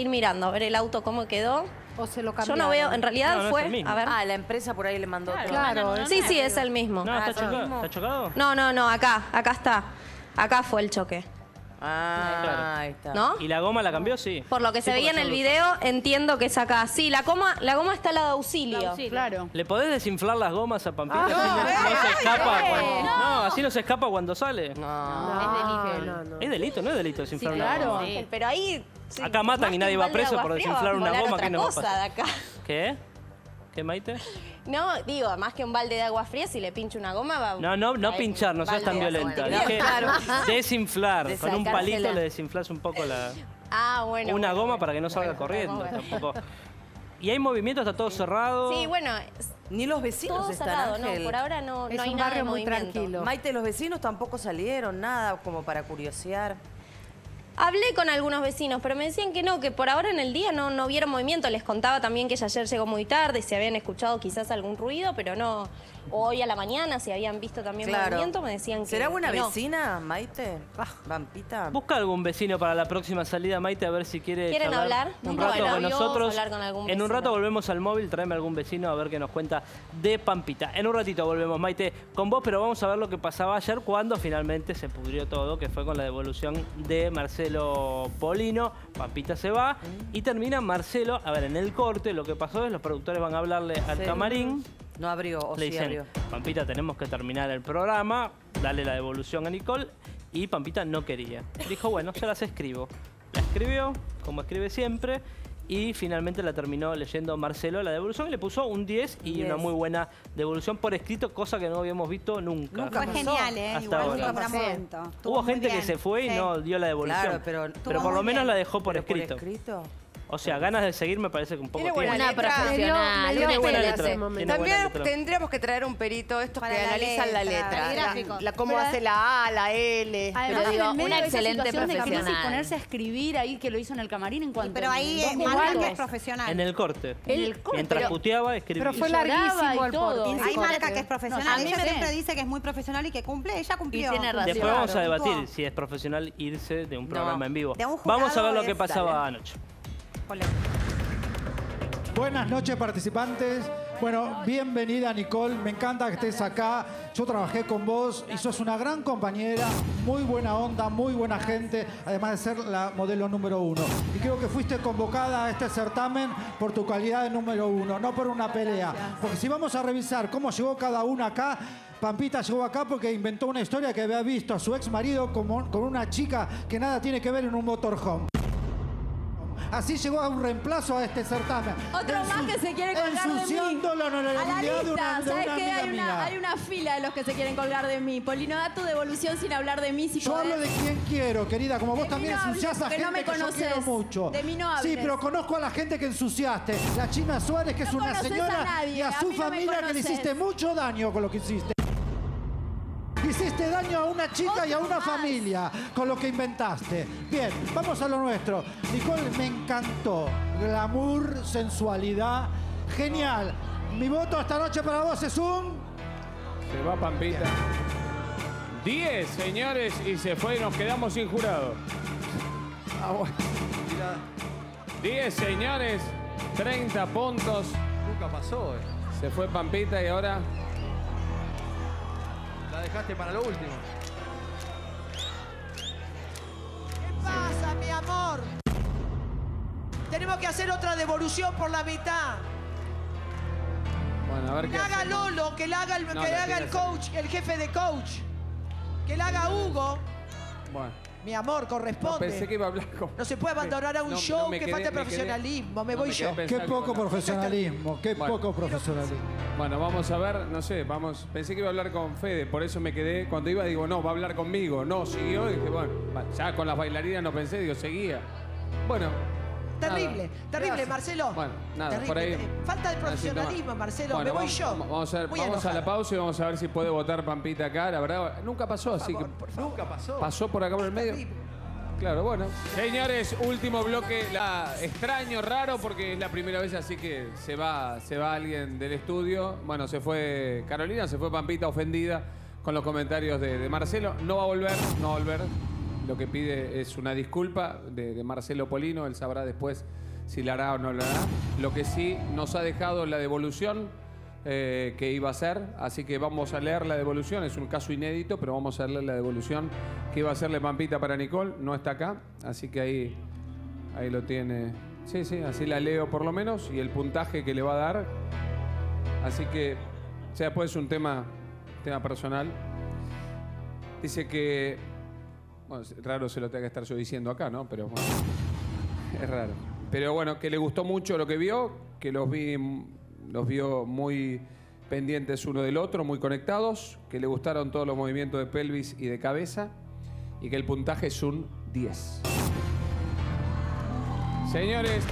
ir mirando, a ver el auto cómo quedó. ¿O se lo cambiaron? Yo no veo, en realidad no fue... A ver. Ah, la empresa por ahí le mandó. Claro. Sí, es el mismo. No, ¿está chocado? No, acá está. Acá fue el choque. Ah, claro. Ahí está. ¿No? ¿Y la goma la cambió? Sí. Por lo que se veía en el video, entiendo que es acá. Sí, la goma está al lado de auxilio. Claro. ¿Le podés desinflar las gomas a Pampita? No, así no se escapa cuando sale. No. Es delito. No. Es delito, no es delito desinflar una goma. Claro. Sí. Pero ahí... Sí, acá matan y nadie va preso por desinflar una goma. ¿Qué nos pasa? De acá. ¿Qué? ¿Qué, Maite? No, digo, más que un balde de agua fría, si le pincho una goma va... No pinchar, no seas tan violenta. Dije desinflar, con un palito le desinflas un poco la... Ah, bueno. Una goma para que no salga corriendo tampoco. ¿Y hay movimiento? ¿Está todo cerrado? Sí, bueno... Ni los vecinos todo están, cerrado, Ángel. No, por ahora no, no hay nada de movimiento. Es un barrio muy tranquilo. Maite, los vecinos tampoco salieron, nada como para curiosear. Hablé con algunos vecinos, pero me decían que no, que por ahora en el día no vieron movimiento. Les contaba también que ella ayer llegó muy tarde, si habían escuchado quizás algún ruido, pero no. O hoy a la mañana, si habían visto también movimiento, me decían que... ¿Será buena vecina, Maite? Pampita. Busca algún vecino para la próxima salida, Maite, a ver si quiere... ¿Quieren hablar? Un rato con nosotros. En un rato volvemos al móvil, tráeme algún vecino a ver qué nos cuenta de Pampita. En un ratito volvemos, Maite, con vos, pero vamos a ver lo que pasaba ayer cuando finalmente se pudrió todo, que fue con la devolución de Marcelo. Polino, Pampita se va y termina Marcelo. A ver, en el corte lo que pasó es los productores van a hablarle al camarín. No abrió, o le dicen, abrió. Pampita, tenemos que terminar el programa, dale la devolución a Nicole. Y Pampita no quería. Dijo, bueno, yo las escribo. La escribió, como escribe siempre. y finalmente la terminó leyendo Marcelo. La devolución le puso un 10 y una muy buena devolución por escrito, cosa que no habíamos visto nunca. Fue genial, ¿eh? Hasta ahora. Hubo gente que se fue y no dio la devolución. Claro, pero por lo menos la dejó por escrito. O sea, ganas de seguir me parece que un poco tiene. Buena profesional. Tiene buena letra. También tendríamos que traer un perito estos que analizan la letra. La cómo hace la A, la L. Además, una excelente profesional. Y ponerse a escribir ahí que lo hizo en el camarín en cuanto... Pero ahí es más que profesional. En el corte. Mientras puteaba, escribía. Pero fue larguísimo el corte. Ahí marca que es profesional. Ella siempre dice que es muy profesional y que cumple. Ella cumplió. Y tiene razón. Después vamos a debatir si es profesional irse de un programa en vivo. Vamos a ver lo que pasaba anoche. Hola. Buenas noches, participantes. Bueno, bienvenida, Nicole. Me encanta que estés acá. Yo trabajé con vos y sos una gran compañera, muy buena onda, muy buena gente, además de ser la modelo número 1. Y creo que fuiste convocada a este certamen por tu calidad de número 1, no por una pelea. Porque si vamos a revisar cómo llegó cada una acá, Pampita llegó acá porque inventó una historia que había visto a su ex marido con una chica que nada tiene que ver en un motorhome. Así llegó a un reemplazo a este certamen. Otro más que se quiere colgar de mí. Ensuciándolo en el mundial de una amiga mía. Hay una fila de los que se quieren colgar de mí. Polino, da tu devolución sin hablar de mí. Yo hablo de quien quiero, querida. Como vos también ensuciás a gente que yo quiero mucho. De mí no hables. Sí, pero conozco a la gente que ensuciaste. La China Suárez, que es una señora, y a su familia, que le hiciste mucho daño con lo que hiciste. Hiciste daño a una chica y a una familia con lo que inventaste. Bien, vamos a lo nuestro. Nicole, me encantó. Glamour, sensualidad, genial. Mi voto esta noche para vos es un... Se va Pampita. 10, señores, y se fue y nos quedamos sin jurado. 10, señores, 30 puntos. Nunca pasó. Se fue Pampita y ahora... La dejaste para lo último. ¿Qué pasa, mi amor? Tenemos que hacer otra devolución por la mitad. Bueno, a ver qué hace. Que la haga Lolo, que la haga el coach, el jefe de coach. Que la haga Hugo. Bueno. Mi amor, corresponde. No, pensé que iba a hablar con... No se puede abandonar a un show que falta profesionalismo. Me voy yo. Qué poco profesionalismo, qué poco profesionalismo. Bueno, vamos a ver, no sé, vamos... Pensé que iba a hablar con Fede, por eso me quedé... Cuando iba, digo, no, va a hablar conmigo. No, siguió y dije, bueno, ya con las bailarinas no pensé, digo, seguía. Bueno, terrible, terrible, Marcelo. Bueno, nada, por ahí... Falta de profesionalismo, Marcelo, me voy yo. Vamos a la pausa y vamos a ver si puede votar Pampita acá. La verdad, nunca pasó, así que... Nunca pasó. Pasó por acá por el medio. Claro, bueno. Señores, último bloque. Extraño, raro, porque es la primera vez, así que se va alguien del estudio. Bueno, se fue Carolina, se fue Pampita ofendida con los comentarios de Marcelo. No va a volver, no va a volver. Lo que pide es una disculpa de Marcelo Polino. Él sabrá después si la hará o no la hará. Lo que sí nos ha dejado la devolución que iba a hacer. Así que vamos a leer la devolución. Es un caso inédito, pero vamos a leer la devolución que iba a hacerle Pampita para Nicole. No está acá, así que ahí lo tiene. Sí, sí, así la leo por lo menos. Y el puntaje que le va a dar. Así que, o sea, pues es un tema personal. Dice que... Bueno, raro se lo tenga que estar yo diciendo acá, ¿no? Pero bueno, es raro. Pero bueno, que le gustó mucho lo que vio, que los vio muy pendientes uno del otro, muy conectados, que le gustaron todos los movimientos de pelvis y de cabeza y que el puntaje es un 10. Señores...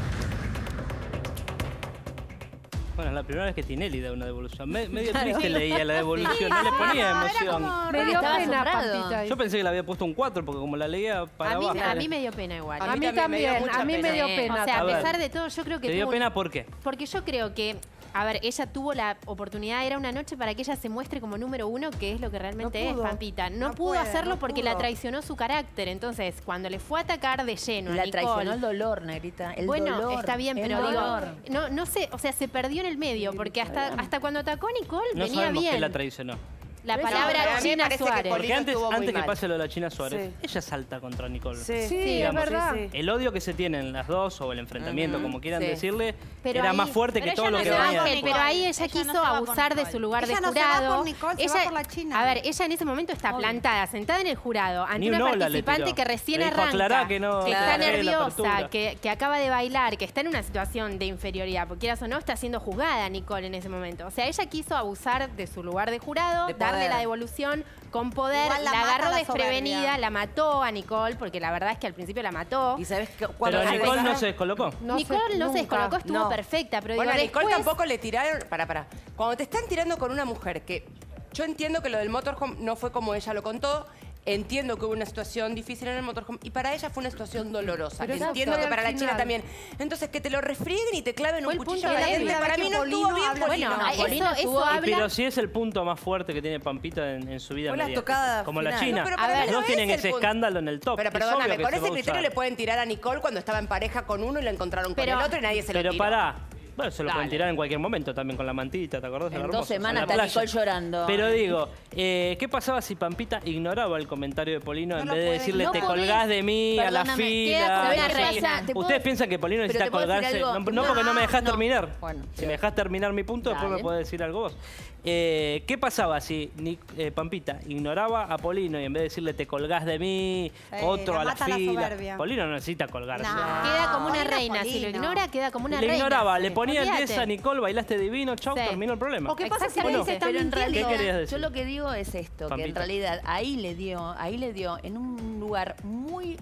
Bueno, es la primera vez que Tinelli da una devolución. Medio triste leía la devolución, no le ponía emoción. Me dio pena, Pampita. Yo pensé que le había puesto un 4, porque como la leía para abajo... A mí me dio pena igual. A mí también, a mí me dio pena. O sea, a pesar de todo, yo creo que... ¿Te dio pena por qué? Porque yo creo que... A ver, ella tuvo la oportunidad, era una noche para que ella se muestre como número 1, que es lo que realmente es, Pampita. No pudo hacerlo porque la traicionó su carácter. Entonces, cuando le fue a atacar de lleno a Nicole... La traicionó el dolor, negrita. Bueno, está bien, pero digo... No sé, o sea, se perdió en el medio, porque hasta cuando atacó Nicole venía bien. No sabemos que la traicionó. La palabra China Suárez. Porque antes que pase lo de la China Suárez, ella salta contra Nicole. Sí, es verdad. El odio que se tienen las dos, o el enfrentamiento, como quieran decirle... Pero era ahí, más fuerte que todo no lo que venía. Pero ahí ella quiso no abusar de su lugar de jurado. A ver, ella en ese momento está plantada, sentada en el jurado, ante una participante que recién arranca, que está nerviosa, que acaba de bailar, que está en una situación de inferioridad, porque quieras o no, está siendo juzgada Nicole en ese momento. O sea, ella quiso abusar de su lugar de jurado, darle la devolución con poder, la agarró desprevenida, la mató a Nicole, porque la verdad es que al principio la mató. ¿Y sabes cuándo? Pero Nicole no se descolocó. Nicole no se descolocó, estuvo perfecta, pero bueno, digo, después... Nicole tampoco le tiraron... Pará. Cuando te están tirando con una mujer que... Yo entiendo que lo del motorhome no fue como ella lo contó, entiendo que hubo una situación difícil en el motorhome y para ella fue una situación dolorosa. Pero entiendo que para la China también. Entonces, que te lo refrieguen y te claven un cuchillo de dientes, para mí no estuvo bien. Polino eso habla... Pero sí es el punto más fuerte que tiene Pampita en su vida mediática. Como la China. No, los dos tienen ese escándalo en el top. Pero perdóname, con ese criterio le pueden tirar a Nicole cuando estaba en pareja con uno y la encontraron con el otro y nadie se lo tiró. Pero pará. Bueno, se lo pueden tirar en cualquier momento también con la mantita, ¿te acordás? En hermoso, 2 semanas está Nicole llorando. Pero digo, ¿qué pasaba si Pampita ignoraba el comentario de Polino en vez de decirle te colgás de mí, perdóname, a la fila? ¿Ustedes piensan que Polino necesita colgarse? No, porque no me dejás terminar. Bueno, si me dejás terminar mi punto, dale. Después me podés decir algo vos. ¿Qué pasaba si Pampita ignoraba a Polino y en vez de decirle te colgás de mí, otro a la fila? La Polino no necesita colgarse. No. Queda como una reina. Si lo ignora, queda como una reina. Ignoraba, le ponía 10 a Nicole, bailaste divino, chau, terminó el problema. ¿O qué pasa si le dice también? ¿Qué querías decir? Yo lo que digo es esto, Pampita, que en realidad ahí le dio en un lugar muy,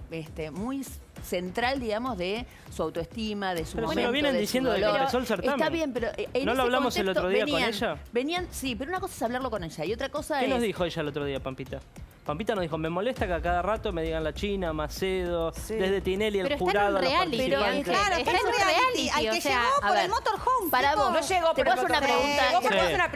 muy central, digamos, de su autoestima, de su momento. Pero se lo vienen diciendo de regresó el certamen. Está bien, pero no lo hablamos el otro día con ella. Sí, pero una cosa es hablarlo con ella y otra cosa es... ¿Qué nos dijo ella el otro día, Pampita? Pampita nos dijo, me molesta que a cada rato me digan la China, Macedo, desde Tinelli, el jurado... Pero está en reality. Claro, está en reality. Al que llegó por el motorhome. Para vos, no llegó por el motorhome. Te puedo hacer una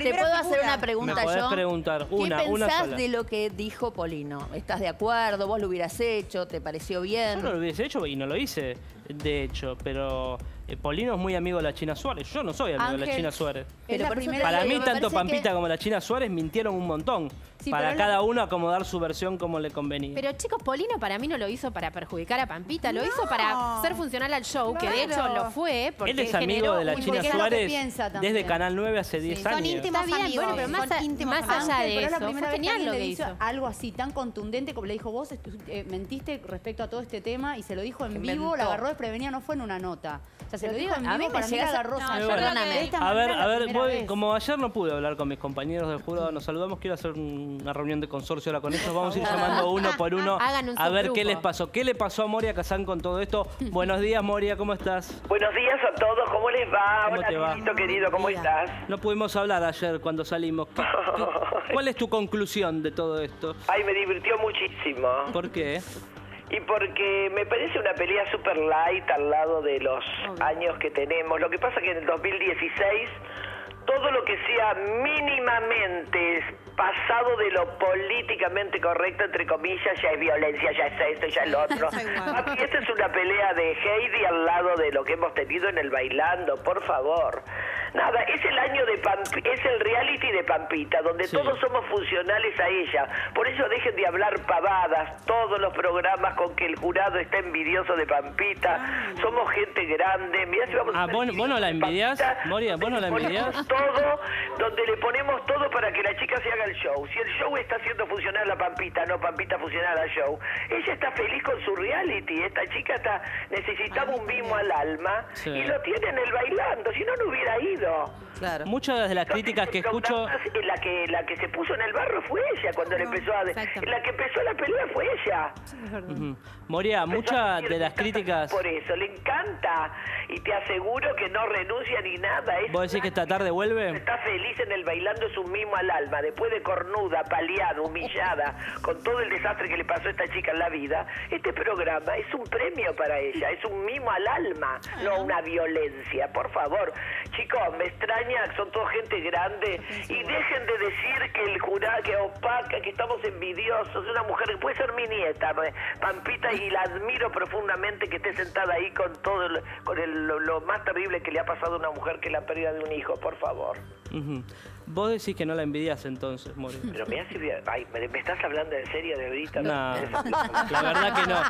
pregunta yo. Me podés preguntar una sola. ¿Qué pensás de lo que dijo Polino? ¿Estás de acuerdo? ¿Vos lo hubieras hecho? ¿Te pareció bien? Yo no lo hubiese hecho y no lo hice, de hecho, pero... Polino es muy amigo de la China Suárez. Yo no soy amigo de la China Suárez. Pero para mí, tanto Pampita como la China Suárez mintieron un montón. Sí, para cada uno acomodar su versión como le convenía. Pero chicos, Polino para mí no lo hizo para perjudicar a Pampita. Lo hizo para ser funcional al show, que de hecho lo fue. Porque él es amigo de la China Suárez desde Canal 9 hace 10 años. Son íntimos amigos. Bueno, pero más allá de eso, fue genial lo que hizo. Algo así tan contundente como le dijo, vos mentiste respecto a todo este tema y se lo dijo en vivo, la agarró desprevenida, no fue en una nota. Se lo digo, a mí me llega la rosa. No, perdóname. A ver, voy, como ayer no pude hablar con mis compañeros del jurado, nos saludamos, quiero hacer una reunión de consorcio ahora con ellos, vamos a ir llamando uno por uno a ver qué les pasó. ¿Qué le pasó a Moria Casán con todo esto? Buenos días, Moria, ¿cómo estás? Buenos días a todos, ¿cómo les va? Hola, Tito querido, ¿cómo estás? No pudimos hablar ayer cuando salimos. ¿Cuál es tu conclusión de todo esto? Ay, me divirtió muchísimo. ¿Por qué? Y porque me parece una pelea super light al lado de los años que tenemos. Lo que pasa que en el 2016 todo lo que sea mínimamente pasado de lo políticamente correcto, entre comillas, ya es violencia, ya es esto, ya es lo otro. Aquí esta es una pelea de Heidi al lado de lo que hemos tenido en el Bailando, por favor. Nada, es el año de Pampita, es el reality de Pampita, donde todos somos funcionales a ella. Por eso dejen de hablar pavadas, todos los programas con que el jurado está envidioso de Pampita. Somos gente grande. Mirá si vamos a... ¿Vos no la envidiás, Moria? ¿Vos no la envidiás? Todo, donde le ponemos todo para que la chica se haga el show. Si el show está haciendo funcionar la Pampita, no Pampita funcionar al show. Ella está feliz con su reality. Esta chica está necesitaba un mimo al alma y lo tiene en el Bailando. Si no, no hubiera ido. Claro. Muchas de las críticas que escucho... La que se puso en el barro fue ella cuando le empezó a... La que empezó la pelea fue ella. Sí, es verdad. Moria, muchas de las críticas... Por eso, le encanta. Y te aseguro que no renuncia ni nada. ¿Vos decís que esta tarde vuelve? Está feliz en el Bailando, es un mimo al alma. Después de cornuda, paliada, humillada, con todo el desastre que le pasó a esta chica en la vida, este programa es un premio para ella. Es un mimo al alma, no una violencia. Por favor, chicos, me extraño. Son toda gente grande y dejen de decir que el jurado, que opaca, que estamos envidiosos. Una mujer que puede ser mi nieta, Pampita, y la admiro profundamente que esté sentada ahí con todo lo más terrible que le ha pasado a una mujer, que es la pérdida de un hijo, por favor. Uh-huh. Vos decís que no la envidias entonces, Moria. Pero me hace... Ay, ¿me estás hablando en serio de Brito? No, la verdad que no.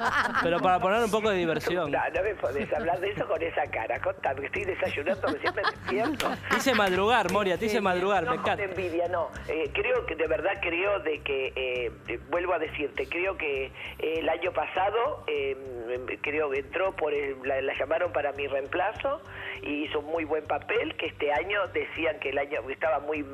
Pero para poner un poco de diversión. No, no me podés hablar de eso con esa cara. Contame, que estoy desayunando, que siempre me despierto. Te hice madrugar, Moria, te hice madrugar. No, me encanta. No, envidia, no. Creo que, de verdad, creo de que... vuelvo a decirte, creo que el año pasado, creo que entró por... La llamaron para mi reemplazo y hizo un muy buen papel, que este año decían que el año... Estaba muy...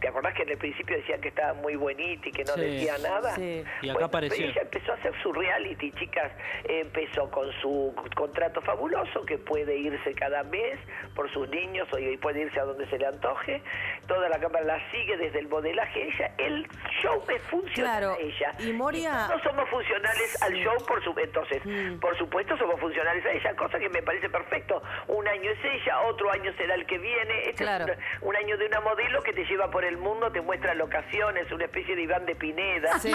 ¿Te acordás que en el principio decían que estaba muy buenita y que no decía nada? Sí. Y acá apareció. Ella empezó a hacer su reality, chicas. Empezó con su contrato fabuloso, que puede irse cada mes por sus niños y puede irse a donde se le antoje. Toda la cámara la sigue desde el modelaje. Ella, el show me funciona a ella. Y Moria... No somos funcionales al show, entonces, por supuesto, somos funcionales a ella, cosa que me parece perfecto. Un año es ella, otro año será el que viene. Este es un año de una modelo que te lleva por el mundo, te muestra locaciones, una especie de Iván de Pineda. Sí.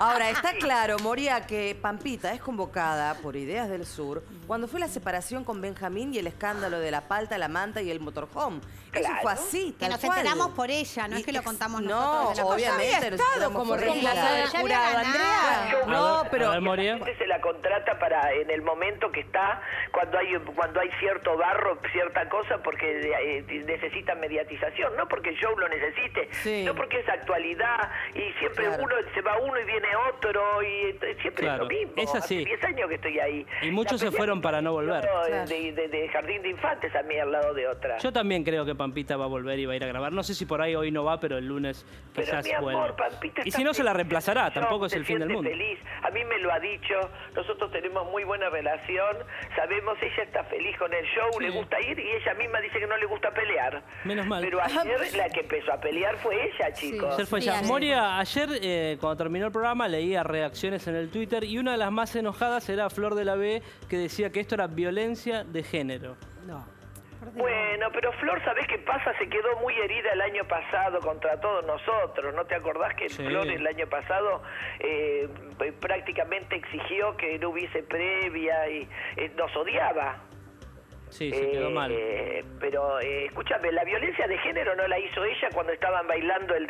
Ahora, está claro, Moria, que Pampita es convocada por Ideas del Sur cuando fue la separación con Benjamín y el escándalo de la palta, la manta y el motorhome. Claro. Eso fue así, tal cual. Enteramos por ella, no es que lo contamos nosotros. No, obviamente. Había estado como reemplazada. Ya había ganado. Andrea. No, pero... Moria se la contrata para en el momento que está, cuando hay cierto barro, cierta cosa, porque necesitan mediatización, no porque el show lo necesite, no porque es actualidad y siempre uno se va uno y viene otro y siempre es lo mismo. Es así. Hace 10 años que estoy ahí. Y muchos se fueron para no volver. De jardín de infantes a mí al lado de otra. Yo también creo que Pampita va a volver y va a ir a grabar. No sé si por ahí hoy no va, pero el lunes quizás vuelva. Y si no se la reemplazará, tampoco es el fin del mundo. Feliz. A mí me lo ha dicho, nosotros tenemos muy buena relación, sabemos, ella está feliz con el show, le gusta ir y ella misma dice que no le gusta pelear. Menos mal. Pero ayer la que empezó a pelear fue ella, chicos. Ayer fue ella. Moria, ayer cuando terminó el programa leía reacciones en el Twitter y una de las más enojadas era Flor de la V, que decía que esto era violencia de género. No. Bueno, pero Flor, ¿sabés qué pasa? Se quedó muy herida el año pasado contra todos nosotros. ¿No te acordás que Flor el año pasado prácticamente exigió que no hubiese previa y nos odiaba? Sí, se quedó mal. Pero, escúchame, la violencia de género no la hizo ella cuando estaban bailando el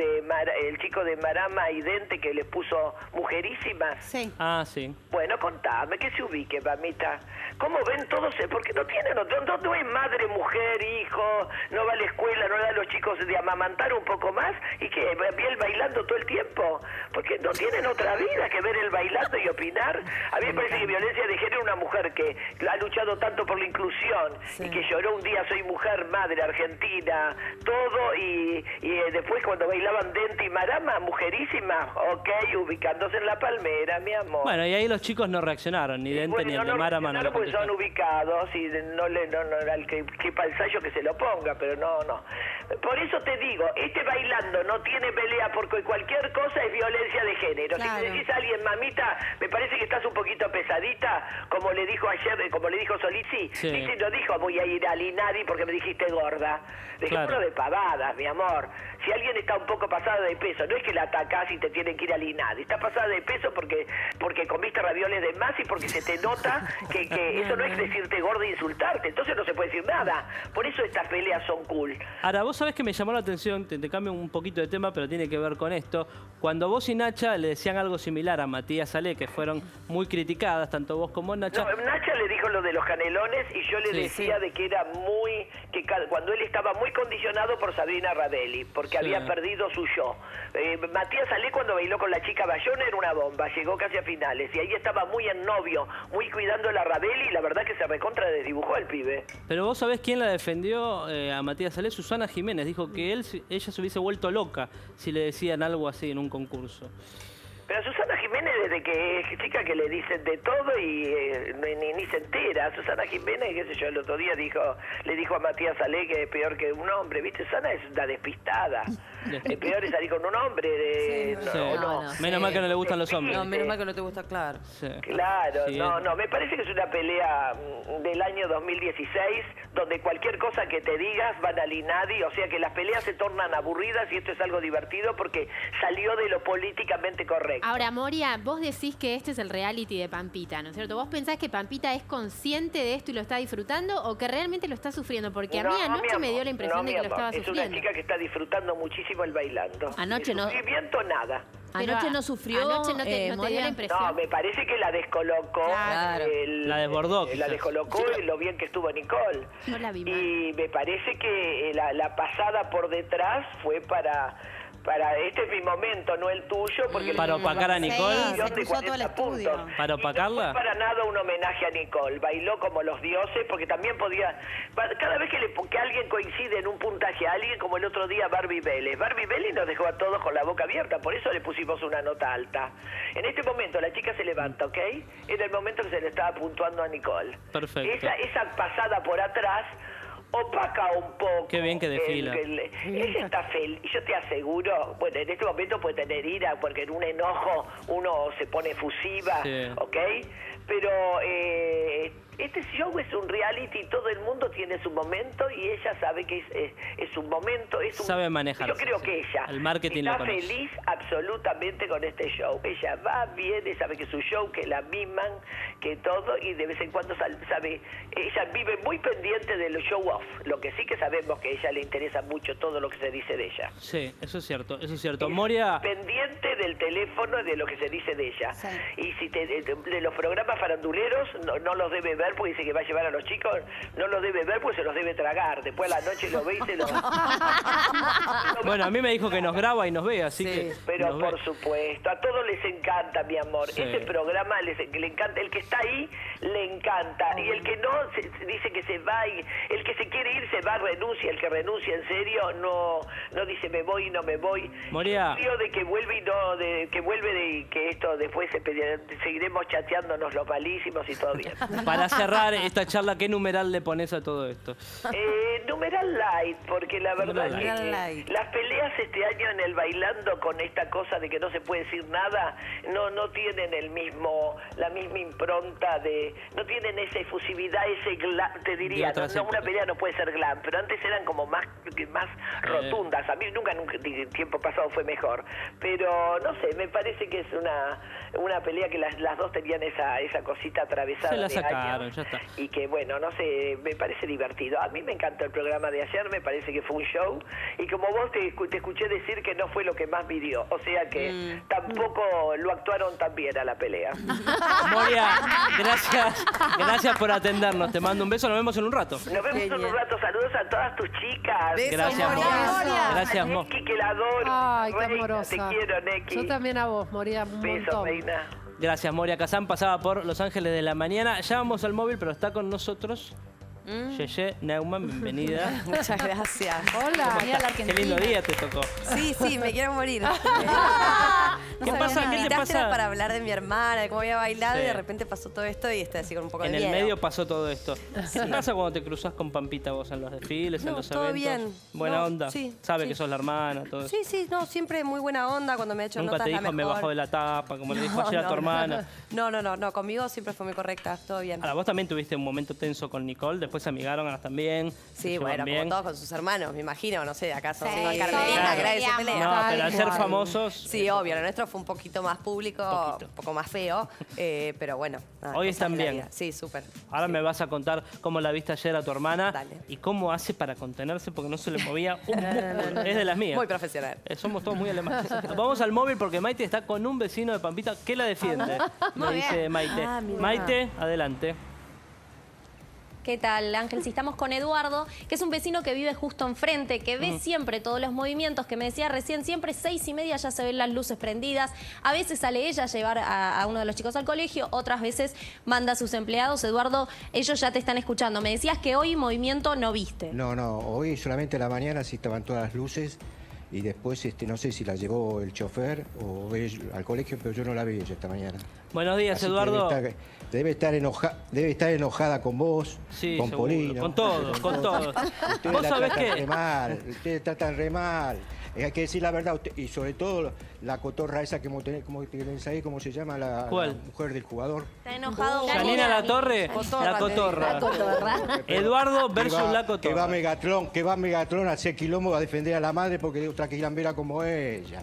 chico de Marama y Dente que les puso mujerísimas. Sí. Ah, sí. Bueno, contame, que se ubique, mamita. ¿Cómo ven todos? Porque no tienen otro. No es madre, mujer, hijo, no va a la escuela, no le da a los chicos de amamantar un poco más y que bien bailando todo el tiempo. Porque no tienen otra vida que ver el bailando y opinar. A mí me parece que violencia de género es una mujer que ha luchado tanto por la inclusión. Sí. Y que lloró un día, soy mujer, madre, argentina, todo, y después cuando bailaban Dente y Marama, mujerísima, ubicándose en la palmera, mi amor. Bueno, y ahí los chicos no reaccionaron, ni Dente ni el de Marama. No, pues son ubicados, y no al que palsallo que se lo ponga, pero no. Por eso te digo, este bailando no tiene pelea, porque cualquier cosa es violencia de género. Claro. Si decís a alguien, mamita, me parece que estás un poquito pesadita, como le dijo ayer, como le dijo Solizzi, Lizzy no dijo, voy a ir al Inadi porque me dijiste gorda. Dejémonos de pavadas, mi amor. Si alguien está un poco pasada de peso, no es que la atacás y te tienen que ir al Inadi. Está pasada de peso porque comiste ravioles de más y porque se te nota que eso no es decirte gorda e insultarte. Entonces no se puede decir nada. Por eso estas peleas son cool. Ahora, vos sabés que me llamó la atención, te cambio un poquito de tema, pero tiene que ver con esto. Cuando vos y Nacha le decían algo similar a Matías Alé, que fueron muy criticadas, tanto vos como Nacha. No, Nacha le dijo lo de los canelones y yo le decía de que era muy... que cuando él estaba muy condicionado por Sabrina Ravelli, porque había perdido su yo. Matías Alé, cuando bailó con la chica Bayona, era una bomba, llegó casi a finales, y ahí estaba muy en novio, muy cuidando a la Ravelli, y la verdad que se recontra desdibujó el pibe. Pero vos sabés quién la defendió a Matías Alé, Susana Jiménez, dijo que ella se hubiese vuelto loca si le decían algo así en un concurso. Pero Susana Jiménez, desde que es chica que le dicen de todo y ni se entera. Susana Jiménez, qué sé yo, el otro día le dijo a Matías Alé que es peor que un hombre. ¿Viste? Susana es una despistada. Peor es salir con un hombre. Menos mal que no le gustan los hombres. No, menos mal que no te gusta, claro. Sí. Claro, sí, no. Me parece que es una pelea del año 2016 donde cualquier cosa que te digas van al Inadi. O sea que las peleas se tornan aburridas y esto es algo divertido porque salió de lo políticamente correcto. Ahora, Moria, vos vos decís que este es el reality de Pampita, ¿no es cierto? ¿Vos pensás que Pampita es consciente de esto y lo está disfrutando o que realmente lo está sufriendo? Porque no, a mí anoche me dio la impresión de que lo estaba sufriendo. Es una chica que está disfrutando muchísimo el bailando. Anoche no. Sufrimiento nada. Pero anoche no sufrió. Anoche no te dio la impresión. No, me parece que la descolocó. Claro. La desbordó. La descolocó y lo bien que estuvo Nicole. No la vi mal. Y me parece que la pasada por detrás fue para este es mi momento, no el tuyo, porque para opacar a Nicole, para opacarla, no fue para nada un homenaje a Nicole, bailó como los dioses, porque también podía, cada vez que alguien coincide en un puntaje a alguien, como el otro día Barbie Vélez nos dejó a todos con la boca abierta, por eso le pusimos una nota alta. En este momento la chica se levanta, ¿ok? Era el momento que se le estaba puntuando a Nicole. Perfecto. Esa pasada por atrás opaca un poco. Qué bien que desfila. Ella está feliz. Yo te aseguro, bueno, en este momento puede tener ira, porque en un enojo uno se pone efusiva, sí. ¿Ok? Pero este show es un reality, todo el mundo tiene su momento y ella sabe que es un momento. Sabe manejar. Yo creo que ella el marketing está feliz absolutamente con este show. Ella va, viene, sabe que es su show, que la miman, que todo, y de vez en cuando sabe. Ella vive muy pendiente de los show off. Lo que sí que sabemos que a ella le interesa mucho todo lo que se dice de ella. Sí, eso es cierto, eso es cierto. Moria. Pendiente del teléfono de lo que se dice de ella. Sí. Y si de los programas faranduleros no los debe ver, porque dice que va a llevar a los chicos, no los debe ver porque se los debe tragar. Después a la noche lo ve y se los... Bueno, a mí me dijo que nos graba y nos ve, así sí. Que... Pero por supuesto, a todos les encanta, mi amor. Sí. Este programa le encanta, el que está ahí le encanta. Oh. Y el que no, dice que se va, y el que se quiere ir se va, renuncia. El que renuncia en serio no dice me voy y no me voy. Moria. El de que vuelve y no, que vuelve y que esto después seguiremos chateándonos los malísimos y todo bien. Para cerrar esta charla, ¿qué numeral le pones a todo esto? Numeral light, porque la verdad que las peleas este año en el Bailando, con esta cosa de que no se puede decir nada, no tienen la misma impronta de... No tienen esa efusividad, ese glam, te diría. Una pelea no puede ser glam, pero antes eran como más rotundas. A mí nunca, el tiempo pasado fue mejor. Pero, no sé, me parece que es una pelea que las dos tenían esa cosita atravesada de año. Ya está. Y que, bueno, no sé, me parece divertido. A mí me encantó el programa de ayer, me parece que fue un show. Y como vos te escuché decir que no fue lo que más midió. O sea que tampoco lo actuaron tan bien a la pelea. Moria, gracias por atendernos. Te mando un beso, nos vemos en un rato. Nos vemos en un rato. Saludos a todas tus chicas. Beso, gracias, Moria. Gracias, Moria. Neki, que la adoro. Ay, qué amorosa. Te quiero, Neki. Yo también a vos, Moria. Un beso, reina. Gracias, Moria Casán. Pasaba por Los Ángeles de la Mañana. Ya vamos al móvil, pero está con nosotros Yeye Neumann. Bienvenida. Muchas gracias. Hola. Qué lindo día te tocó. Sí, me quiero morir. ¿Qué pasa? ¿Qué te pasa? Para hablar de mi hermana, de cómo había bailado, y de repente pasó todo esto y está así con un poco de miedo. En el medio pasó todo esto. ¿Qué pasa cuando te cruzas con Pampita vos en los desfiles, en los eventos? Todo bien. Buena onda. Sabe que sos la hermana, todo eso. Sí, no, siempre muy buena onda cuando me ha hecho notas. Nunca te dijo me bajo de la tapa, como le dijo ayer a tu hermana. No, conmigo siempre fue muy correcta, todo bien. Ahora, vos también tuviste un momento tenso con Nicole, después se amigaron también. Sí, bueno, como todos con sus hermanos, me imagino, no sé, acá son Carmelina, grave se pelea. No, pero al ser famosos... Sí, obvio, lo nuestro fue un poquito más público, un poco más feo, pero bueno. Nada, hoy están bien. Sí, súper. Ahora me vas a contar cómo la viste ayer a tu hermana. Dale. Y cómo hace para contenerse porque no se le movía un músculo. Es de las mías. Muy profesional. Somos todos muy alemanes. Vamos al móvil porque Maite está con un vecino de Pampita que la defiende. Me dice Maite. Maite, adelante. ¿Qué tal, Ángel? Si estamos con Eduardo, que es un vecino que vive justo enfrente, que ve siempre todos los movimientos, que me decía recién, siempre 6:30 ya se ven las luces prendidas. A veces sale ella a llevar a uno de los chicos al colegio, otras veces manda a sus empleados. Eduardo, ellos ya te están escuchando. Me decías que hoy movimiento no viste. No, hoy solamente a la mañana sí estaban todas las luces y después no sé si la llevó el chofer o al colegio, pero yo no la vi esta mañana. Buenos días, así Eduardo. Debe estar enojada con vos, sí, con Polino. Con todos. Ustedes la tratan re mal, hay que decir la verdad, y sobre todo la cotorra esa que tenés ahí, ¿cómo se llama? La mujer del jugador. Está enojado. Yanina Latorre, la cotorra. Eduardo versus la cotorra. Que va Megatron a hacer quilombo, a defender a la madre porque otra que hilambera como ella.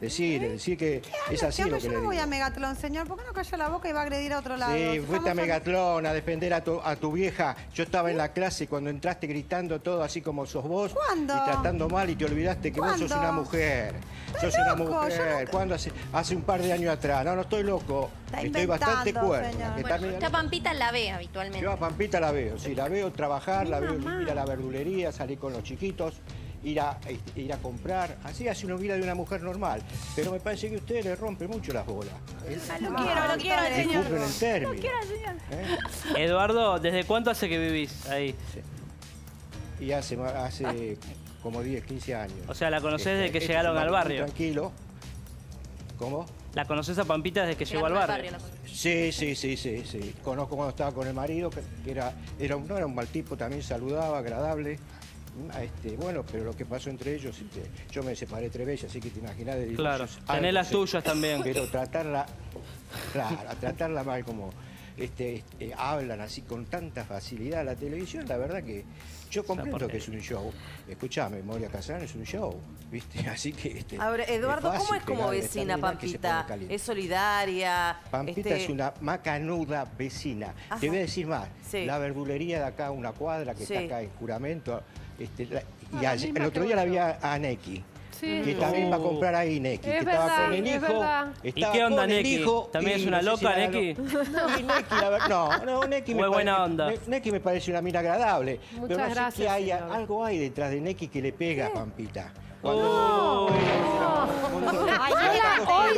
Decir que es así lo que yo no voy a Megatlón, señor. ¿Por qué no cayó la boca y va a agredir a otro lado? Sí, fuiste a Megatlón a defender a tu vieja. Yo estaba en la clase cuando entraste gritando todo así como sos vos. ¿Cuándo? Y tratando mal y te olvidaste que vos sos una mujer. Sos una mujer. ¿Cuándo? Hace un par de años atrás. No, no estoy loco. Estoy bastante cuerdo. Yo Pampita la ve habitualmente. Yo a Pampita la veo, sí. La veo trabajar, la veo ir a la verdulería, salir con los chiquitos. Ir a comprar, así hace una vida de una mujer normal. Pero me parece que ustedes le rompen mucho las bolas. Lo quiero al señor. Lo quiero al señor. Eduardo, ¿desde cuánto hace que vivís ahí? Sí. Y hace como 10, 15 años. O sea, la conocés desde que llegaron al barrio. Tranquilo. ¿Cómo? ¿La conocés a Pampita desde que llegó al barrio? Sí. Conozco cuando estaba con el marido, que era un mal tipo, también saludaba, agradable. Bueno, pero lo que pasó entre ellos, yo me separé 3 veces, así que te imaginás. Claro, tenés las tuyas también. Pero tratarla mal, como hablan así con tanta facilidad la televisión, la verdad que yo comprendo que es un show. Escuchame, Moria Casán es un show, ¿viste? Así que... Ahora, Eduardo, ¿cómo es como vecina Pampita? ¿Es solidaria? Pampita es una macanuda vecina. Ajá. Te voy a decir más, la verdulería de acá, una cuadra que está acá en Juramento... el otro día la vi a Neki, que también va a comprar ahí Neki, que estaba con el hijo. ¿Y qué onda Neki? ¿También es una loca Neki? No, Neki me parece... Neki me parece una mina agradable. Pero no sé qué hay, algo hay detrás de Neki que le pega a Pampita. Hoy,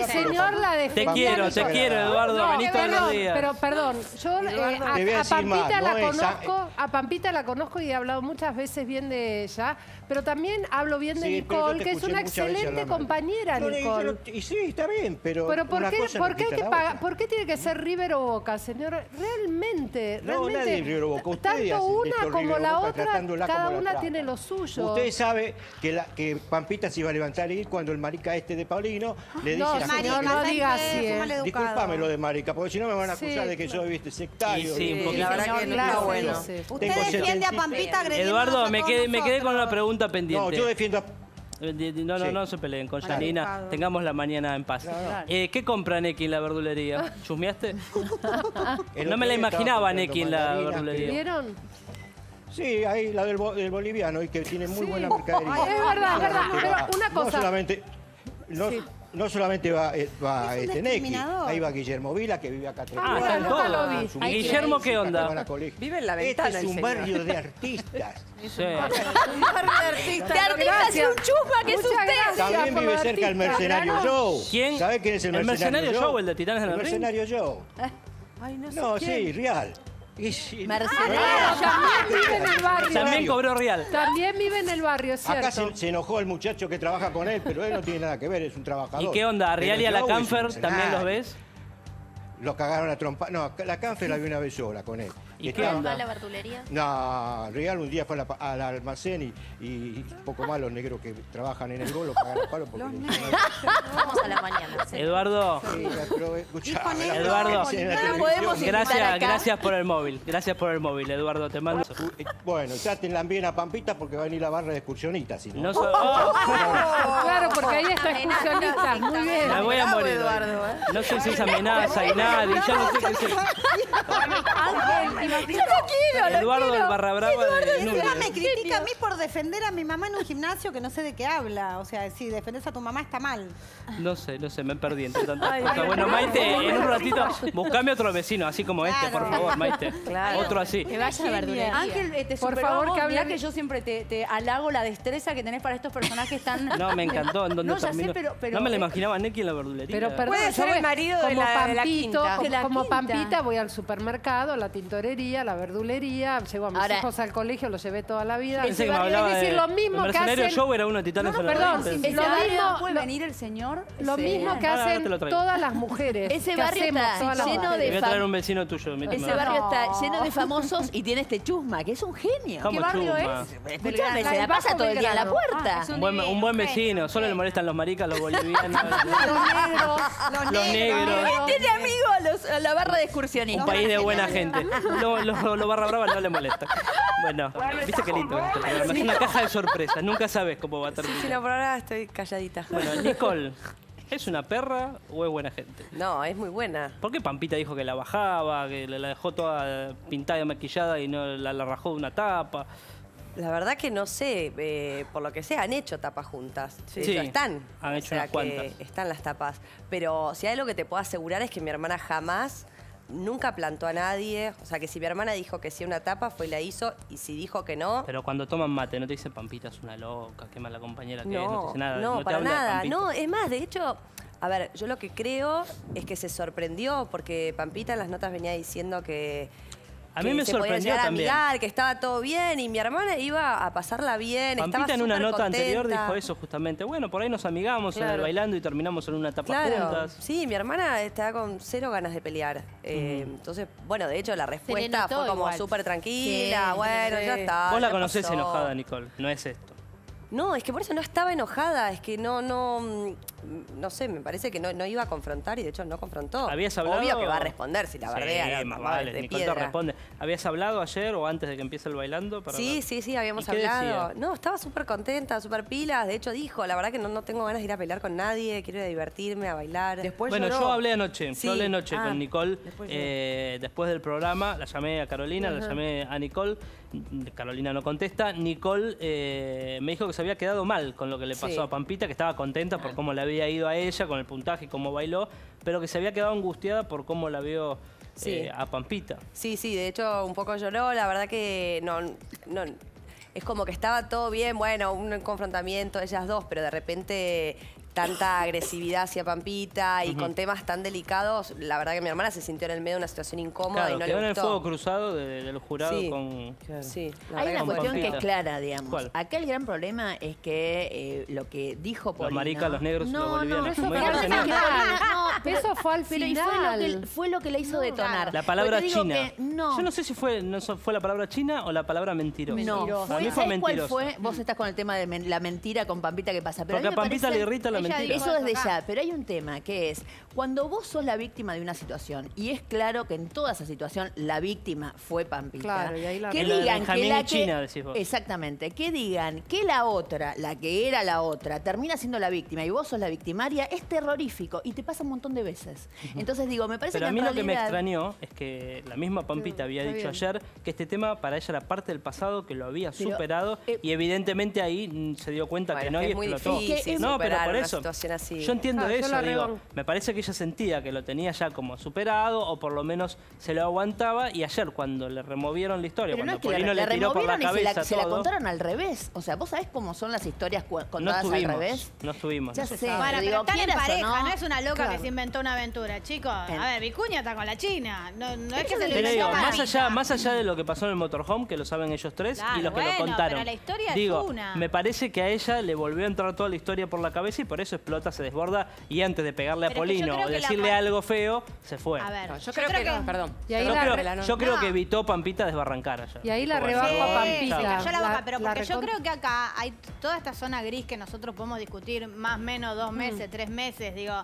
señor, la defensa. Te quiero, Eduardo. Benito, buenos días. Pero perdón, yo a Pampita la conozco y he hablado muchas veces bien de ella, pero también hablo bien de Nicole, que es una excelente compañera, Nicole. Y sí, está bien, pero. Pero ¿por qué tiene que ser River o Boca, señor? Realmente. No, nadie River o Boca. Tanto una como la otra, cada una tiene lo suyo. Usted sabe que Pampita se iba a levantar y ir cuando el marica este de Polino le dice... No diga así, disculpame lo de marica, porque si no me van a acusar de que yo, viste, sectario. Sí, porque la verdad que no está bueno. Usted defiende a Pampita agrediendo. Eduardo, me quedé con una pregunta pendiente. No, yo defiendo a... No se peleen con Yanina. Tengamos la mañana en paz. ¿Qué compra Neki en la verdulería? ¿Chusmeaste? No me la imaginaba Neki en la verdulería. ¿Vieron? Sí, ahí la del boliviano, y que tiene muy buena mercadería. Ay, es verdad. Pero una cosa... No solamente va Neki, ahí va Guillermo Vila, que vive acá. Están todos. Guillermo, ¿qué onda? Vive en la ventana. Este es un barrio de artistas. Sí. De artistas y un chupa que es usted. También vive cerca el Mercenario Joe. ¿Quién? ¿Sabés quién es el Mercenario Joe? ¿El de Titanes en el Ring? El Mercenario Joe. No, sí, real. También cobró real. También vive en el barrio, ¿cierto? Acá se enojó el muchacho que trabaja con él, pero él no tiene nada que ver, es un trabajador. ¿Y qué onda? ¿A Real y a la Canfer también los ves? Los cagaron a trompa. No, la Canfer la vi una vez sola con él. ¿Y qué onda? ¿A la verdulería? No, Real un día fue al almacén y poco más los negros que trabajan en el gol los cagaron a palo porque... Vamos a la mañana. Eduardo, gracias por el móvil. Gracias por el móvil, Eduardo, te mando. Bueno, tratenla bien a Pampita porque va a venir la barra de excursionistas. No soy... Claro, porque ahí está excursionista. Muy bien. Me voy a morir. No sé si es amenaza y nada, ya no sé qué es. Ángel, yo lo quiero. Eduardo del Barra Brava. Eduardo me critica a mí por defender a mi mamá en un gimnasio que no sé de qué habla. O sea, si defendés a tu mamá está mal. No sé, me perdí entre tantas cosas. Bueno, Maite, en un ratito, buscame otro vecino, así como por favor, Maite. Claro. Otro así. Que vaya a verdulería. Ángel, por favor, que habla, que yo siempre te halago la destreza que tenés para estos personajes tan... No, me encantó. No, ya sé, pero... No me lo imaginaba Neki en la verdulería. Pero perdón, puede ser el marido de la Quinta. Como Pampita voy al supermercado, la tintorería, la verdulería, llevo a mis hijos al colegio, los llevé toda la vida. Es decir, lo mismo que hacen... El Mercenario Show era uno de Titanes. No, perdón. ¿Puede venir el señor? Lo mismo que hacen todas las mujeres. Ese barrio está lleno de... Voy a traer un vecino tuyo. Ese barrio está lleno de famosos y tiene este Chusma, que es un genio. ¿Qué barrio es? Escuchame, se la pasa todo el día a la puerta. Un buen vecino. Solo le molestan los maricas, los bolivianos. Los negros. Tiene amigos a la barra de excursionistas. Un país de buena gente. lo barra brava no le molesta. Bueno, viste qué lindo. Es una caja de sorpresa, nunca sabes cómo va a terminar. Sí, no, por ahora estoy calladita. Bueno, Nicole, ¿es una perra o es buena gente? No, es muy buena. ¿Por qué Pampita dijo que la bajaba, que la dejó toda pintada y maquillada y no la rajó de una tapa? La verdad que no sé, por lo que sé, han hecho tapas juntas. Sí, sí, están. Han hecho unas cuantas. Están las tapas. Pero si hay algo que te puedo asegurar es que mi hermana jamás, nunca plantó a nadie. O sea, que si mi hermana dijo que sí a una tapa, fue y la hizo. Y si dijo que no... Pero cuando toman mate, ¿no te dice Pampita es una loca, qué mala compañera que no, es? No te dice nada. No, para nada. No, es más, de hecho... A ver, yo lo que creo es que se sorprendió porque Pampita en las notas venía diciendo que... A mí me sorprendió también. Que estaba todo bien y mi hermana iba a pasarla bien. Pampita en una nota anterior dijo eso justamente. Bueno, por ahí nos amigamos en el Bailando y terminamos en una tapa juntas. Sí, mi hermana estaba con cero ganas de pelear. Entonces, bueno, de hecho la respuesta fue como súper tranquila. Bueno, ya está. Vos la conocés enojada, Nicole. No es esto. No, es que por eso no estaba enojada, es que no sé, me parece que no iba a confrontar y de hecho no confrontó. ¿Habías hablado? Obvio que va a responder si la bardea. Sí, más vale, ni cuánto responde. ¿Habías hablado ayer o antes de que empiece el Bailando? Para sí, habíamos hablado. ¿Decía? No, estaba súper contenta, súper pilas, de hecho dijo, la verdad que no tengo ganas de ir a pelear con nadie, quiero ir a divertirme, a bailar. Después yo hablé anoche, sí. Yo hablé anoche con Nicole, después del programa, la llamé a Carolina, la llamé a Nicole, Carolina no contesta, Nicole me dijo que se había quedado mal con lo que le pasó a Pampita, que estaba contenta por cómo le había ido a ella, con el puntaje y cómo bailó, pero que se había quedado angustiada por cómo la vio a Pampita. Sí, de hecho un poco lloró, la verdad que no es como que estaba todo bien, bueno, un confrontamiento de ellas dos, pero de repente... Tanta agresividad hacia Pampita y con temas tan delicados, la verdad que mi hermana se sintió en el medio de una situación incómoda y no le gustó. En el fuego cruzado del jurado con... Claro. Sí, hay una cuestión que es clara, digamos. ¿Cuál? Acá el gran problema es que lo que dijo Polino... Los maricas, los negros, los bolivianos. Eso fue al final. Pero y fue lo que la hizo detonar. La palabra china. Yo no sé si fue la palabra china o la palabra mentirosa. No, a mí fue mentirosa. Vos estás con el tema de la mentira con Pampita que pasa. Porque a Pampita le irrita la... Eso desde ya, pero hay un tema que es cuando vos sos la víctima de una situación y es claro que en toda esa situación la víctima fue Pampita. Claro, y ahí la... Que digan que la China, decís vos. Exactamente, que digan que la otra, la que era la otra, termina siendo la víctima y vos sos la victimaria, es terrorífico y te pasa un montón de veces. Entonces digo, me parece... Pero que a mí lo que me extrañó es que la misma Pampita había dicho ayer que este tema para ella era parte del pasado, que lo había superado y evidentemente ahí se dio cuenta que no y explotó. No, pero por eso situación así. Yo entiendo eso, digo, me parece que ella sentía que lo tenía ya como superado o por lo menos se lo aguantaba y ayer cuando le removieron la historia, pero cuando Polino le tiró por la cabeza y se la contaron al revés, o sea, vos sabés cómo son las historias contadas al revés. No estuvimos. Ya sé. Bueno, pero están en pareja, no es una loca que se inventó una aventura, chicos. A ver, Vicuña está con la China, no es que se lo inventó Pampita. Más allá de lo que pasó en el motorhome, que lo saben ellos tres y los que lo contaron. Pero la historia es una. Me parece que a ella le volvió a entrar toda la historia por la cabeza y por eso explota, se desborda y antes de pegarle a Polino o decirle algo feo, se fue. A ver, yo creo que... Perdón. Yo creo que evitó Pampita desbarrancar allá. Y ahí la rebajo a Pampita. Se cayó la baja, pero porque yo creo que acá hay toda esta zona gris que nosotros podemos discutir más o menos 2 meses, 3 meses, digo,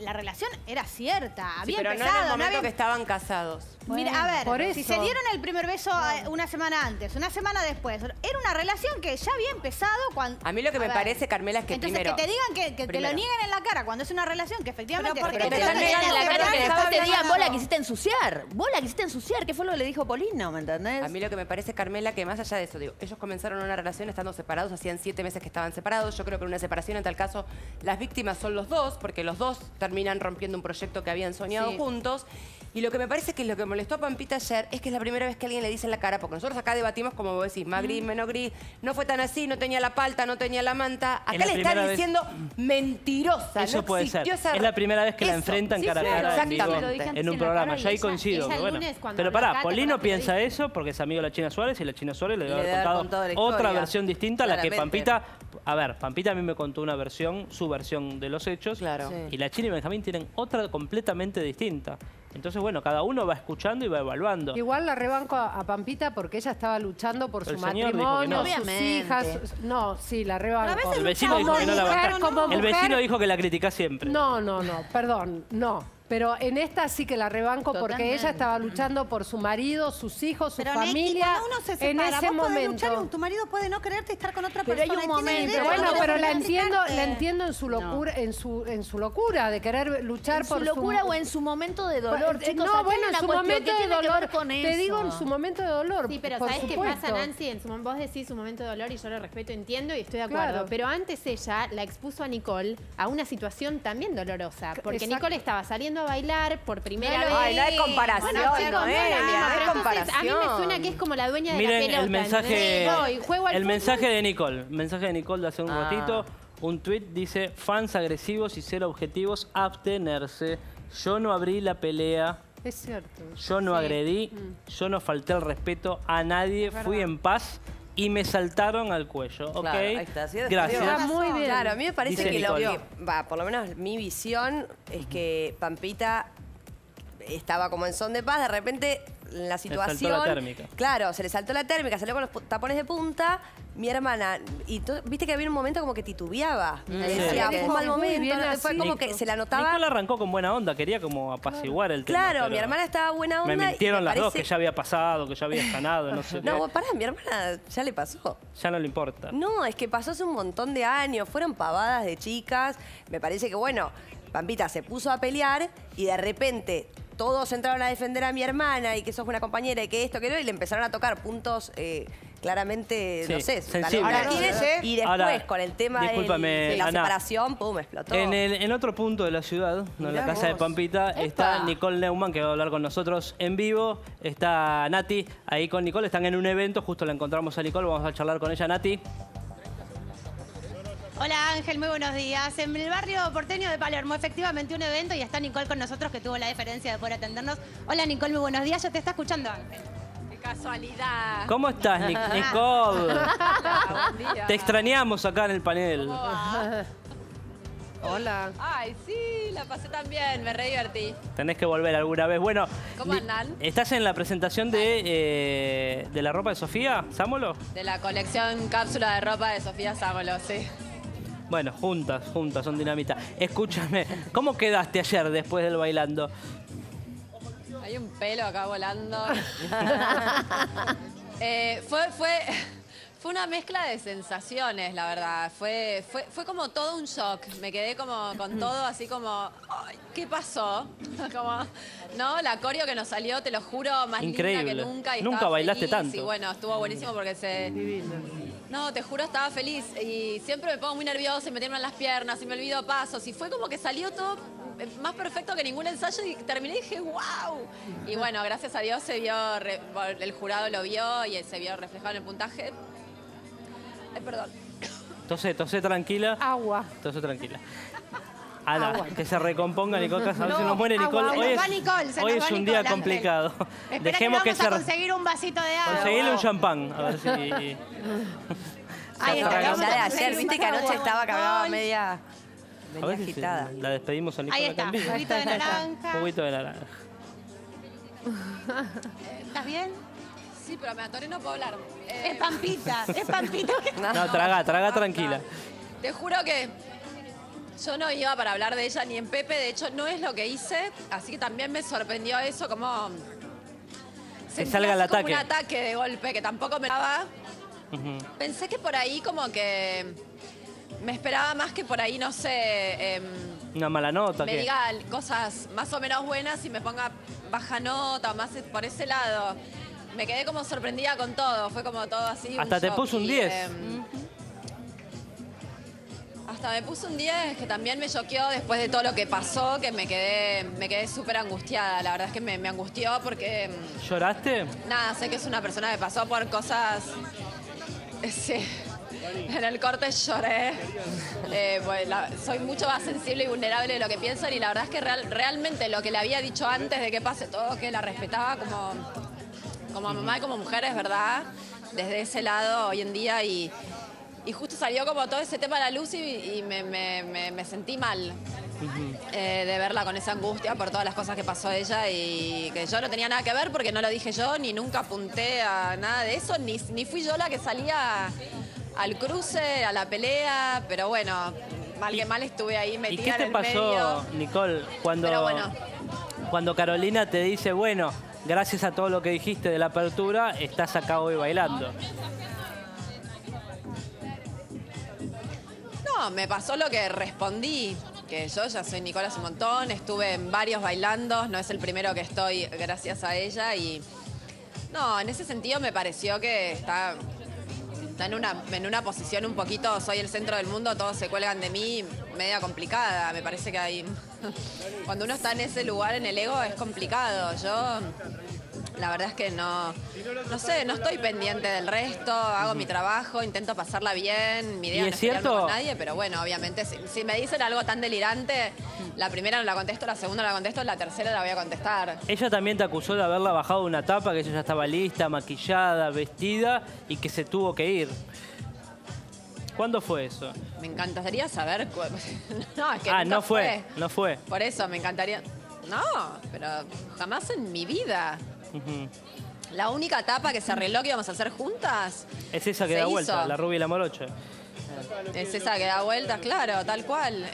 la relación era cierta, había empezado, pero no en el momento que estaban casados. Mira, bueno, a ver, si se dieron el primer beso una semana antes, una semana después, era una relación que ya había empezado cuando... A mí lo que me parece, Carmela, es que entonces primero, que te digan que te lo nieguen en la cara cuando es una relación que efectivamente... Pero te están negando en la cara que después te digan vos la quisiste ensuciar, ¿qué fue lo que le dijo Polino, me entendés? A mí lo que me parece, Carmela, que más allá de eso, digo, ellos comenzaron una relación estando separados, hacían 7 meses que estaban separados, yo creo que en una separación en tal caso las víctimas son los dos, porque los dos terminan rompiendo un proyecto que habían soñado juntos. Y lo que me parece que es lo que molestó a Pampita ayer es que es la primera vez que alguien le dice en la cara, porque nosotros acá debatimos, como vos decís, más gris, menos gris, no fue tan así, no tenía la palta, no tenía la manta. Acá le están diciendo mentirosa. Eso no puede ser. Es la primera vez que la enfrentan cara a cara en un programa. Ya ahí coincido. Pero pará, Polino piensa eso porque es amigo de la China Suárez y la China Suárez le debe haber contado otra versión distinta a la que Pampita... A ver, Pampita a mí me contó una versión, su versión de los hechos. Claro. Y la China y Benjamín tienen otra completamente distinta. Entonces, bueno, cada uno va escuchando y va evaluando. Igual la rebanco a Pampita porque ella estaba luchando por su matrimonio, sus hijas. No, sí, la rebanco. El vecino dijo que no la bancaba. El vecino dijo que la criticás siempre. No, perdón, no. Pero en esta sí que la rebanco. Totalmente. Porque ella estaba luchando por su marido, sus hijos, su familia. Pero uno se separa, en ese momento. Luchar, tu marido puede no quererte estar con otra persona. Pero hay un momento. Idea, bueno, pero la entiendo en su locura, no. en su locura de querer luchar en por su locura o en su momento de dolor. Chicos, no, bueno, en su momento de dolor. Te digo en su momento de dolor. Sí, pero ¿sabes qué pasa, Nancy? Vos decís su momento de dolor y yo lo respeto, entiendo y estoy de acuerdo. Claro. Pero antes ella la expuso a Nicole a una situación también dolorosa. Porque exacto. Nicole estaba saliendo a bailar por primera vez. Ay, no hay comparación, bueno, chicos, no es, no hay comparación. A mí me suena que es como la dueña de miren la pelota. El mensaje, juego al el mensaje de Nicole. El mensaje de Nicole de hace un ratito. Un tweet dice, fans agresivos y cero objetivos, abstenerse. Yo no abrí la pelea. Es cierto. Yo no agredí. Yo no falté el respeto a nadie. Fui en paz. Y me saltaron al cuello, ¿ok? Claro, ahí está, sí, gracias. Está muy bien. Claro, a mí me parece dice que Nicole. Por lo menos mi visión es que Pampita estaba como en son de paz, de repente en la situación... Se le saltó la térmica. Claro, se le saltó la térmica, salió con los tapones de punta, mi hermana, y tú, viste que había un momento como que titubeaba. Decía, fue un mal momento, fue como que se la notaba... Nicole arrancó con buena onda, quería como apaciguar el tema. Claro, mi hermana estaba buena onda. Me mintieron las dos, que ya había pasado, que ya había sanado, no sé. No, pará, mi hermana ya le pasó. Ya no le importa. No, es que pasó hace un montón de años, fueron pavadas de chicas, me parece que bueno, Pampita se puso a pelear y de repente... Todos entraron a defender a mi hermana y que sos una compañera y que esto, que no, y le empezaron a tocar puntos claramente, sí, no sé, ahora, y después ahora, con el tema de la separación, pum, explotó. En otro punto de la ciudad, no en la casa de Pampita, está Nicole Neumann, que va a hablar con nosotros en vivo. Está Nati ahí con Nicole, están en un evento, justo la encontramos a Nicole, vamos a charlar con ella, Nati. Hola Ángel, muy buenos días. En el barrio porteño de Palermo, efectivamente un evento y está Nicole con nosotros que tuvo la deferencia de poder atendernos. Hola Nicole, muy buenos días. Yo te está escuchando Ángel. Qué casualidad. ¿Cómo estás Nicole? Hola, buen día. Te extrañamos acá en el panel. Hola. Ay, sí, la pasé tan bien, me re divertí. Tenés que volver alguna vez. Bueno, ¿cómo andan? ¿Estás en la presentación de la ropa de Sofía Sámolo? De la colección cápsula de ropa de Sofía Sámolo, sí. Bueno, juntas, son dinamita. Escúchame, ¿cómo quedaste ayer después del bailando? Hay un pelo acá volando. Fue una mezcla de sensaciones, la verdad. Fue como todo un shock. Me quedé como con todo así como... Ay, ¿qué pasó? Como, ¿no? La coreo que nos salió, te lo juro, más increíble. Linda que nunca. Y nunca bailaste feliz, tanto. Y bueno, estuvo buenísimo porque se... Divino. No, te juro, estaba feliz y siempre me pongo muy nerviosa y me tiemblan las piernas y me olvido pasos. Y fue como que salió todo más perfecto que ningún ensayo y terminé y dije, ¡wow! Y bueno, gracias a Dios se vio, el jurado lo vio y se vio reflejado en el puntaje. Ay, perdón. Tosé tranquila. Agua. Tosé tranquila. Ana, agua. Que se recomponga Nicole Casán. No, se nos muere Nicole. Agua. Hoy es un día complicado. Dejemos que se... conseguir un vasito de agua. Conseguirle un champán. A ver si... Ahí está, la de ayer, viste que anoche estaba cagada media agitada. La despedimos a Nicole. Ahí está, juguito de naranja. Juguito de naranja. ¿Estás bien? Sí, pero me atoré, no puedo hablar. Es Pampita, es Pampita. No, traga tranquila. Te juro que... Yo no iba para hablar de ella ni en Pepe, de hecho no es lo que hice, así que también me sorprendió eso, como... Se salga el ataque. Como un ataque de golpe que tampoco me daba. Pensé que por ahí como que... Me esperaba más que por ahí, no sé... Una mala nota. Me ¿qué? Diga cosas más o menos buenas y me ponga baja nota, más por ese lado. Me quedé como sorprendida con todo, fue como todo así. Hasta te puso un 10. Hasta me puso un 10, que también me choqueó después de todo lo que pasó, que me quedé súper angustiada. La verdad es que me angustió porque... ¿Lloraste? Nada, sé que es una persona que pasó por cosas... Sí, en el corte lloré. Pues, soy mucho más sensible y vulnerable de lo que piensan y la verdad es que realmente lo que le había dicho antes de que pase todo, que la respetaba como mamá y como mujer, es verdad, desde ese lado hoy en día y... Y justo salió como todo ese tema a la luz y me sentí mal de verla con esa angustia por todas las cosas que pasó ella y que yo no tenía nada que ver porque no lo dije yo, ni nunca apunté a nada de eso, ni fui yo la que salía al cruce, a la pelea, pero bueno, mal que mal estuve ahí metida. ¿Y qué te en el pasó, medio. Nicole, cuando Carolina te dice, bueno, gracias a todo lo que dijiste de la apertura, estás acá hoy bailando? No, me pasó lo que respondí, que yo ya soy Nicole hace un montón, estuve en varios bailandos, no es el primero que estoy gracias a ella y no, en ese sentido me pareció que está en una posición un poquito, soy el centro del mundo, todos se cuelgan de mí, media complicada, me parece que hay... Cuando uno está en ese lugar, en el ego, es complicado. Yo, la verdad es que no sé, no estoy pendiente del resto, hago mi trabajo, intento pasarla bien, mi idea no es pelearme con nadie, pero bueno, obviamente, si me dicen algo tan delirante, la primera no la contesto, la segunda no la contesto, la tercera la voy a contestar. Ella también te acusó de haberla bajado una tapa, que ella ya estaba lista, maquillada, vestida y que se tuvo que ir. ¿Cuándo fue eso? Me encantaría saber... No, es que nunca fue. No fue. Por eso, me encantaría... No, pero jamás en mi vida. La única etapa que se arregló que íbamos a hacer juntas... Es esa que da vuelta, la rubia y la morocha. Es esa que da vuelta, claro, tal cual.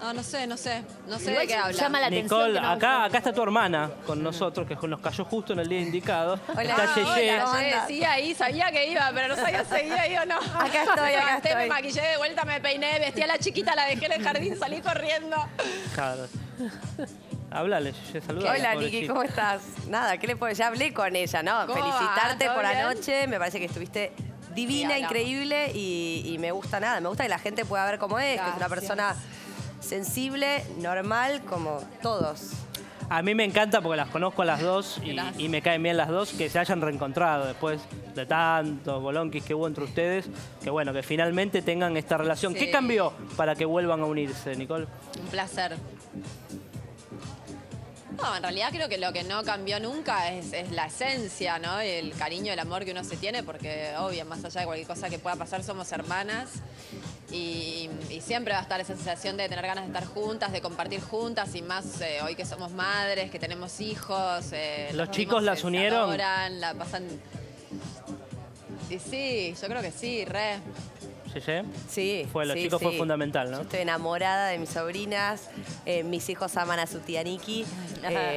No, no sé de qué habla. Llama la Nicole, atención acá está tu hermana con nosotros, que nos cayó justo en el día indicado. Hola, hola. Sí, ahí sabía que iba, pero no sabía si seguía ahí o no. Acá estoy, me maquillé de vuelta, me peiné, vestí a la chiquita, la dejé en el jardín, salí corriendo. Claro. Háblale, saludale. Hola, Niki, ¿cómo estás? Nada, ¿qué le puedo? Ya hablé con ella, ¿no? Felicitarte por anoche, me parece que estuviste... divina, increíble y me gusta nada. Me gusta que la gente pueda ver cómo es, que es una persona sensible, normal, como todos. A mí me encanta porque las conozco a las dos y me caen bien las dos, que se hayan reencontrado después de tantos bolonquis que hubo entre ustedes, que bueno, que finalmente tengan esta relación. Sí. ¿Qué cambió para que vuelvan a unirse, Nicole? Un placer. No, en realidad creo que lo que no cambió nunca es la esencia, ¿no? El cariño, el amor que uno se tiene, porque obvio, más allá de cualquier cosa que pueda pasar, somos hermanas y siempre va a estar esa sensación de tener ganas de estar juntas, de compartir juntas y más hoy que somos madres, que tenemos hijos. ¿Los chicos las unieron? Adoran, la pasan... Y sí, yo creo que sí, re. Sí. Los chicos fue fundamental, ¿no? Yo estoy enamorada de mis sobrinas, mis hijos aman a su tía Niki.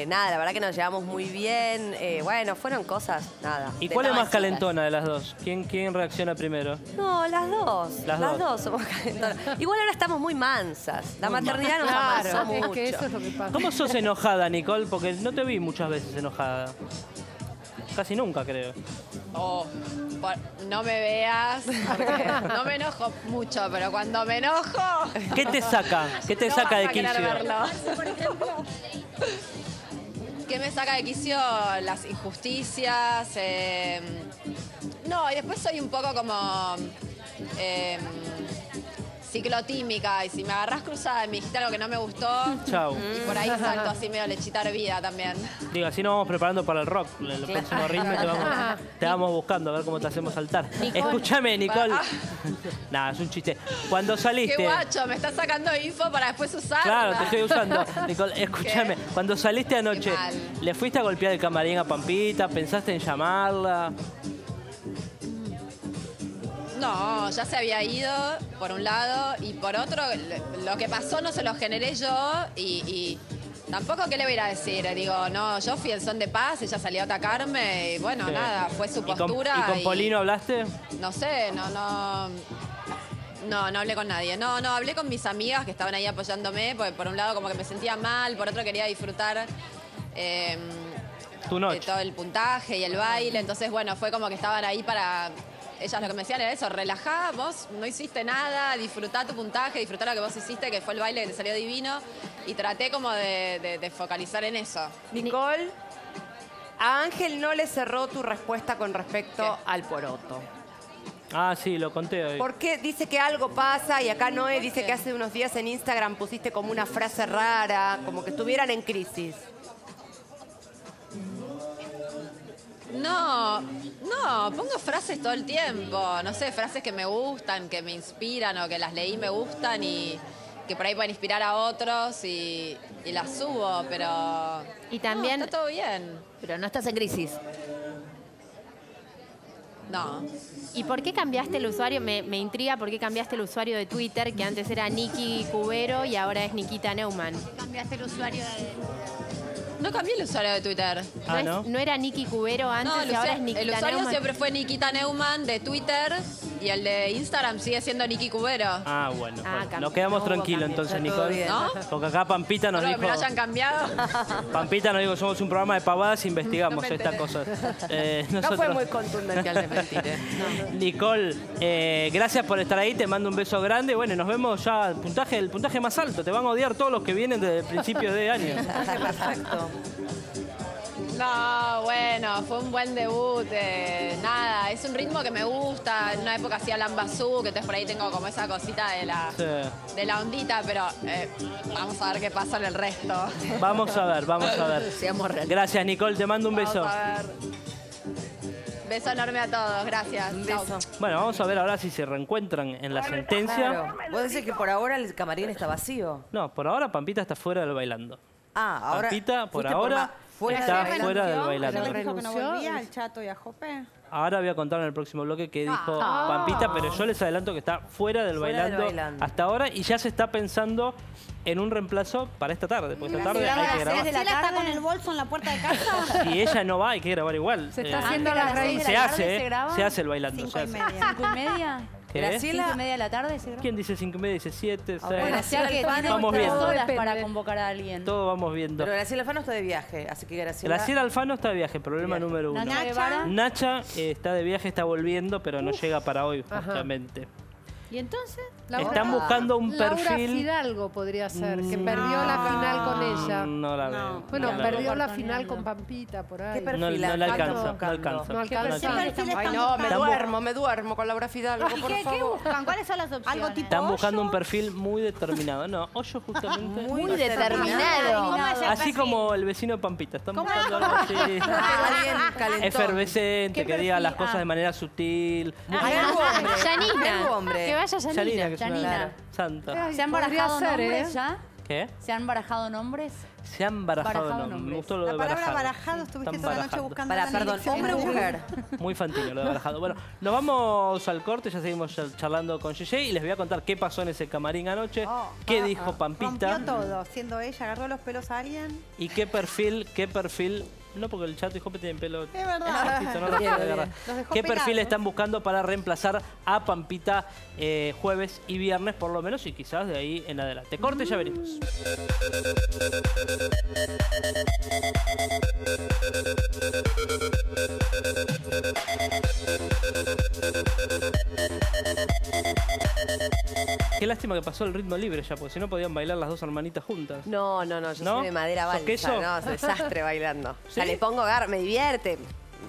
Nada, la verdad que nos llevamos muy bien. Bueno, fueron cosas, nada. ¿Y cuál es más calentona de las dos? ¿Quién reacciona primero? No, las dos. Las dos somos calentonas. Igual ahora estamos muy mansas. La maternidad nos amansó mucho. Es que eso es lo que pasa. ¿Cómo sos enojada, Nicole? Porque no te vi muchas veces enojada. Casi nunca, creo. No me veas, porque no me enojo mucho, pero cuando me enojo... ¿Qué te saca? ¿Qué te saca de quicio? ¿Qué me saca de quicio? Las injusticias. No, y después soy un poco como... ciclotímica, y si me agarrás cruzada y me dijiste algo que no me gustó, chau. Y por ahí salto así medio lechita hervida también. Digo, así nos vamos preparando para el rock. El próximo ritmo te vamos buscando a ver cómo te hacemos saltar. Escúchame, Nicole. Nada, es un chiste. Cuando saliste... Qué guacho, me estás sacando info para después usarla. Claro, te estoy usando. Nicole, escúchame. Cuando saliste anoche, ¿le fuiste a golpear el camarín a Pampita? ¿Pensaste en llamarla? No, ya se había ido, por un lado, y por otro, lo que pasó no se lo generé yo y tampoco qué le voy a ir a decir. Digo, no, yo fui en son de paz, ella salió a atacarme y bueno, nada, fue su postura. ¿Y con Polino hablaste? No sé, no hablé con nadie. No, hablé con mis amigas que estaban ahí apoyándome, porque por un lado como que me sentía mal, por otro quería disfrutar... tu noche. De todo el puntaje y el baile, entonces bueno, fue como que estaban ahí para... Ellas lo que me decían era eso, relajá, vos no hiciste nada, disfrutá tu puntaje, disfrutá lo que vos hiciste, que fue el baile que te salió divino, y traté como de focalizar en eso. Nicole, a Ángel no le cerró tu respuesta con respecto al poroto. Ah, sí, lo conté hoy. ¿Por qué? Dice que algo pasa y acá Noé dice que hace unos días en Instagram pusiste como una frase rara, como que estuvieran en crisis. No, pongo frases todo el tiempo, no sé, frases que me gustan, que me inspiran o que las leí me gustan y que por ahí pueden inspirar a otros y las subo, pero... Y también... No, está todo bien. Pero no estás en crisis. No. ¿Y por qué cambiaste el usuario? Me intriga por qué cambiaste el usuario de Twitter, que antes era Nicky Cubero y ahora es Nikita Neumann. ¿Cambiaste el usuario de...? No cambié el usuario de Twitter. Ah, ¿no? ¿No era Nicky Cubero antes y ahora es Nikita Neumann? El usuario siempre fue Nikita Neumann de Twitter y el de Instagram sigue siendo Nicky Cubero. Ah, bueno. Bueno. Nos quedamos tranquilos entonces, Nicole. ¿No? Porque acá Pampita nos dijo... que me lo hayan cambiado. Pampita nos dijo, somos un programa de pavadas, investigamos estas cosas. No fue muy contundente al desmentir. Nicole, gracias por estar ahí, te mando un beso grande. Bueno, nos vemos ya, el puntaje más alto. Te van a odiar todos los que vienen desde principios de año. Exacto. No, bueno, fue un buen debut. Nada, es un ritmo que me gusta. En una época hacía lambazú, que entonces por ahí tengo como esa cosita de la ondita, pero vamos a ver qué pasa en el resto. Vamos a ver. Gracias, Nicole, te mando un beso. Beso enorme a todos, gracias. Un beso. Bueno, vamos a ver ahora si se reencuentran en la sentencia. Claro. ¿Vos decís que por ahora el camarín está vacío? No, por ahora Pampita está fuera del Bailando. Ah, ahora... Pampita, por ahora... Está fuera del Bailando. ¿Pero dijo que no volvía al Chato y a Hoppe? Ahora voy a contar en el próximo bloque qué dijo Pampita, pero yo les adelanto que está fuera del Bailando hasta ahora y ya se está pensando en un reemplazo para esta tarde, porque esta tarde hay que grabar. ¿Marcela está con el bolso en la puerta de casa? Si ella no va, hay que grabar igual. Se está haciendo la redes. Se hace el Bailando. 5:30. ¿Las 5:30 de la tarde? ¿Quién dice 5:30? Dice 7, 6. Bueno, que vamos viendo. Para convocar a alguien. Todo vamos viendo. Pero Graciela Alfano está de viaje, así que Graciela Alfano está de viaje, problema número 1. Nacha está de viaje, está volviendo, pero no llega para hoy, justamente. ¿Y entonces? Están buscando un perfil... Laura Fidalgo podría ser, que perdió la final con ella. No la veo. Bueno, perdió la final con Pampita, por ahí. ¿Qué perfil? No la alcanza. No alcanza. Ay, no, me duermo con Laura Fidalgo, por favor. ¿Qué buscan? ¿Cuáles son las opciones? Están buscando un perfil muy determinado. No, Hoyo justamente. Muy determinado. Así como el vecino Pampita. Están buscando algo así. Efervescente, que diga las cosas de manera sutil. Yanina. Vaya Yanina. Santa. ¿Se han barajado nombres ya? ¿Qué? ¿Se han barajado nombres? Se han barajado nombres. Me gustó lo de barajado. La palabra barajado estuviste toda la noche buscando. Perdón, hombre o mujer. Muy infantil lo de barajado. Bueno, nos vamos al corte, ya seguimos charlando con Yeye y les voy a contar qué pasó en ese camarín anoche, qué dijo Pampita. Rompió todo, siendo ella, agarró los pelos a alguien. ¿Y qué perfil? No, porque el Chato y Hoppe tienen pelo. Es verdad. Chastito, no verdad. ¿Qué perfil están buscando para reemplazar a Pampita jueves y viernes, por lo menos, y quizás de ahí en adelante? Corte, ya venimos. Qué lástima que pasó el ritmo libre ya, porque si no podían bailar las dos hermanitas juntas. No, yo soy de madera balsa, no, es desastre bailando. ¿Sí? O sea, le pongo garra, me divierte,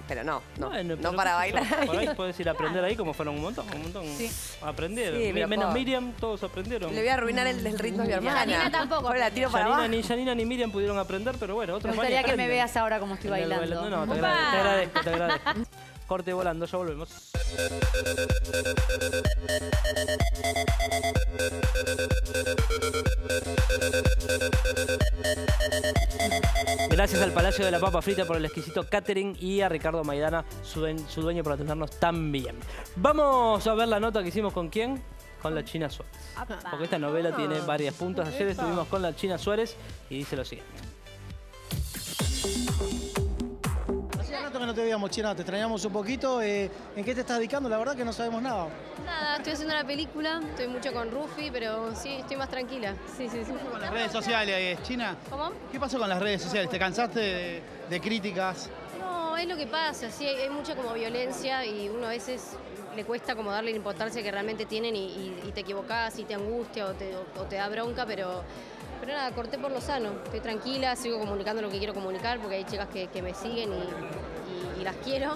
pero no, bueno, pero no para bailar. Por ahí podés ir a aprender ahí, como fueron un montón. Sí. Aprendieron, sí, menos Miriam, todos aprendieron. Le voy a arruinar el ritmo a mi hermana. Yanina tampoco. La tiro para abajo. Ni Yanina ni Miriam pudieron aprender, pero bueno, otros más. Me gustaría que me veas ahora como estoy bailando. No, te agradezco. Corte volando, ya volvemos. Gracias al Palacio de la Papa Frita por el exquisito catering y a Ricardo Maidana, su dueño, por atendernos tan bien. Vamos a ver la nota que hicimos con quién. Con la China Suárez. Porque esta novela tiene varias puntas. Ayer estuvimos con la China Suárez y dice lo siguiente. Que no te veíamos, China, te extrañamos un poquito. ¿En qué te estás dedicando? La verdad que no sabemos nada. Nada, estoy haciendo una película, estoy mucho con Rufi, pero sí, estoy más tranquila. Sí. ¿Qué pasó con las redes sociales, China? ¿Cómo? ¿Qué pasó con las redes sociales? ¿Te cansaste de críticas? No, es lo que pasa, sí, hay mucha como violencia y uno a veces le cuesta como darle la importancia que realmente tienen y te equivocás y te angustia o te da bronca, pero... Pero nada, corté por lo sano, estoy tranquila, sigo comunicando lo que quiero comunicar porque hay chicas que me siguen y las quiero,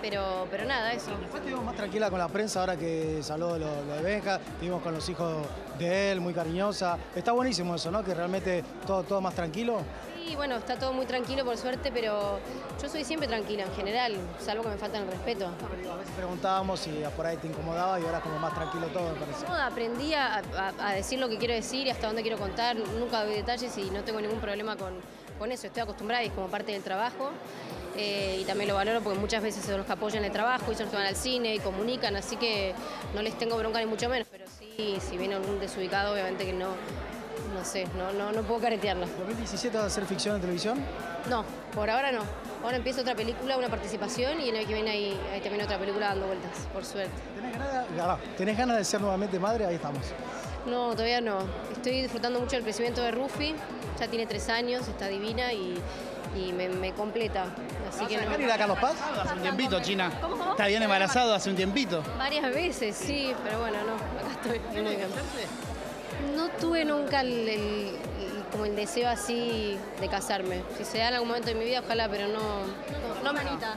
pero nada, eso. Después estuvimos más tranquila con la prensa ahora que salió lo de Benja, estuvimos con los hijos de él, muy cariñosa. Está buenísimo eso, ¿no? Que realmente todo más tranquilo. Sí, bueno, está todo muy tranquilo por suerte, pero yo soy siempre tranquila en general, salvo que me faltan el respeto. A veces preguntábamos si por ahí te incomodaba y ahora como más tranquilo todo, me parece. No, aprendí a decir lo que quiero decir y hasta dónde quiero contar, nunca doy detalles y no tengo ningún problema con eso, estoy acostumbrada y es como parte del trabajo. y también lo valoro porque muchas veces son los que apoyan el trabajo, y son los que van al cine y comunican, así que no les tengo bronca ni mucho menos, pero sí, si viene algún desubicado, obviamente que no, no sé, no puedo caretearlo. ¿2017 vas a hacer ficción en televisión? No, por ahora no. Ahora empieza otra película, una participación, y en el que viene hay también otra película dando vueltas, por suerte. ¿Tenés ganas de ser nuevamente madre? Ahí estamos. No, todavía no. Estoy disfrutando mucho del crecimiento de Rufi, ya tiene 3 años, está divina y me completa. Así que no. ¿Ir a Carlos Paz? Hace un tiempito, China. ¿Cómo? Está bien embarazado hace un tiempito. Varias veces, sí, pero bueno, no, acá estoy. No tuve nunca como el deseo así de casarme. Si se da en algún momento de mi vida, ojalá, pero no manita.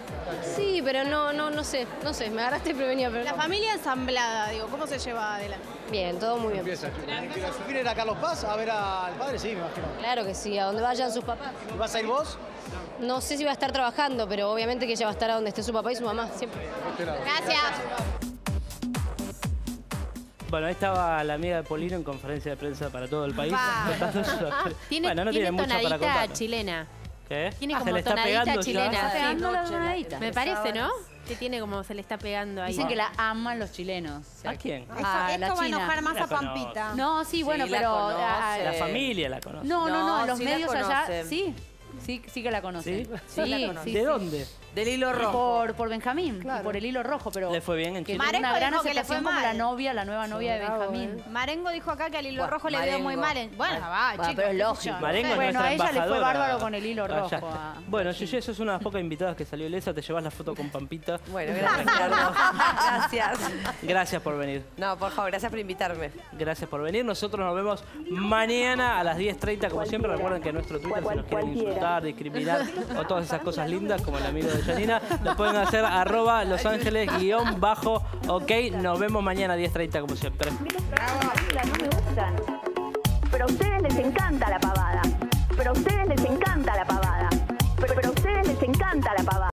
Sí, pero no sé, me agarraste prevenida. Pero la familia ensamblada, digo, ¿cómo se lleva adelante? Bien, todo muy bien. ¿Quieren ir a Carlos Paz a ver al padre? Sí, me imagino. Claro que sí, a donde vayan sus papás. ¿Vas a ir vos? No sé si va a estar trabajando, pero obviamente que ella va a estar a donde esté su papá y su mamá, siempre. Gracias. Bueno, ahí estaba la amiga de Polino en conferencia de prensa para todo el país. Bueno, no tiene mucho para contar. Chilena. ¿Qué? Tiene como se tonadita chilena. Sí, no, me parece, ¿no? Que tiene como se le está pegando ahí. Dicen que la aman los chilenos. O sea, ¿a quién? Esto va a enojar más a Pampita. No, sí, bueno, sí, pero... La familia la conoce. No, los sí medios allá... Sí. Sí que la conocen. ¿Sí? Sí, la conocen. ¿De dónde? Del hilo rojo. Por Benjamín, claro. Por el hilo rojo. Pero ¿le fue bien en Chile? Marengo una gran aceptación como la nueva novia de Benjamín. Marengo dijo acá que al hilo rojo le dio muy mal. Bueno, chicos. Pero es lógico. Marengo es nuestra embajadora. A ella le fue bárbaro con el hilo rojo. Bueno, Gigi, eso es una de las pocas invitadas que salió ilesa. Te llevas la foto con Pampita. Bueno, gracias. Gracias por venir. No, por favor, gracias por invitarme. Gracias por venir. Nosotros nos vemos mañana a las 10:30. Como siempre, recuerden que nuestro Twitter, si nos quieren insultar, discriminar o todas esas cosas lindas, como el amigo de Yanina, lo pueden hacer @losangeles_ok. Nos vemos mañana a 10:30 como siempre. No me gustan. Pero a ustedes les encanta la pavada. Pero a ustedes les encanta la pavada. Pero a ustedes les encanta la pavada.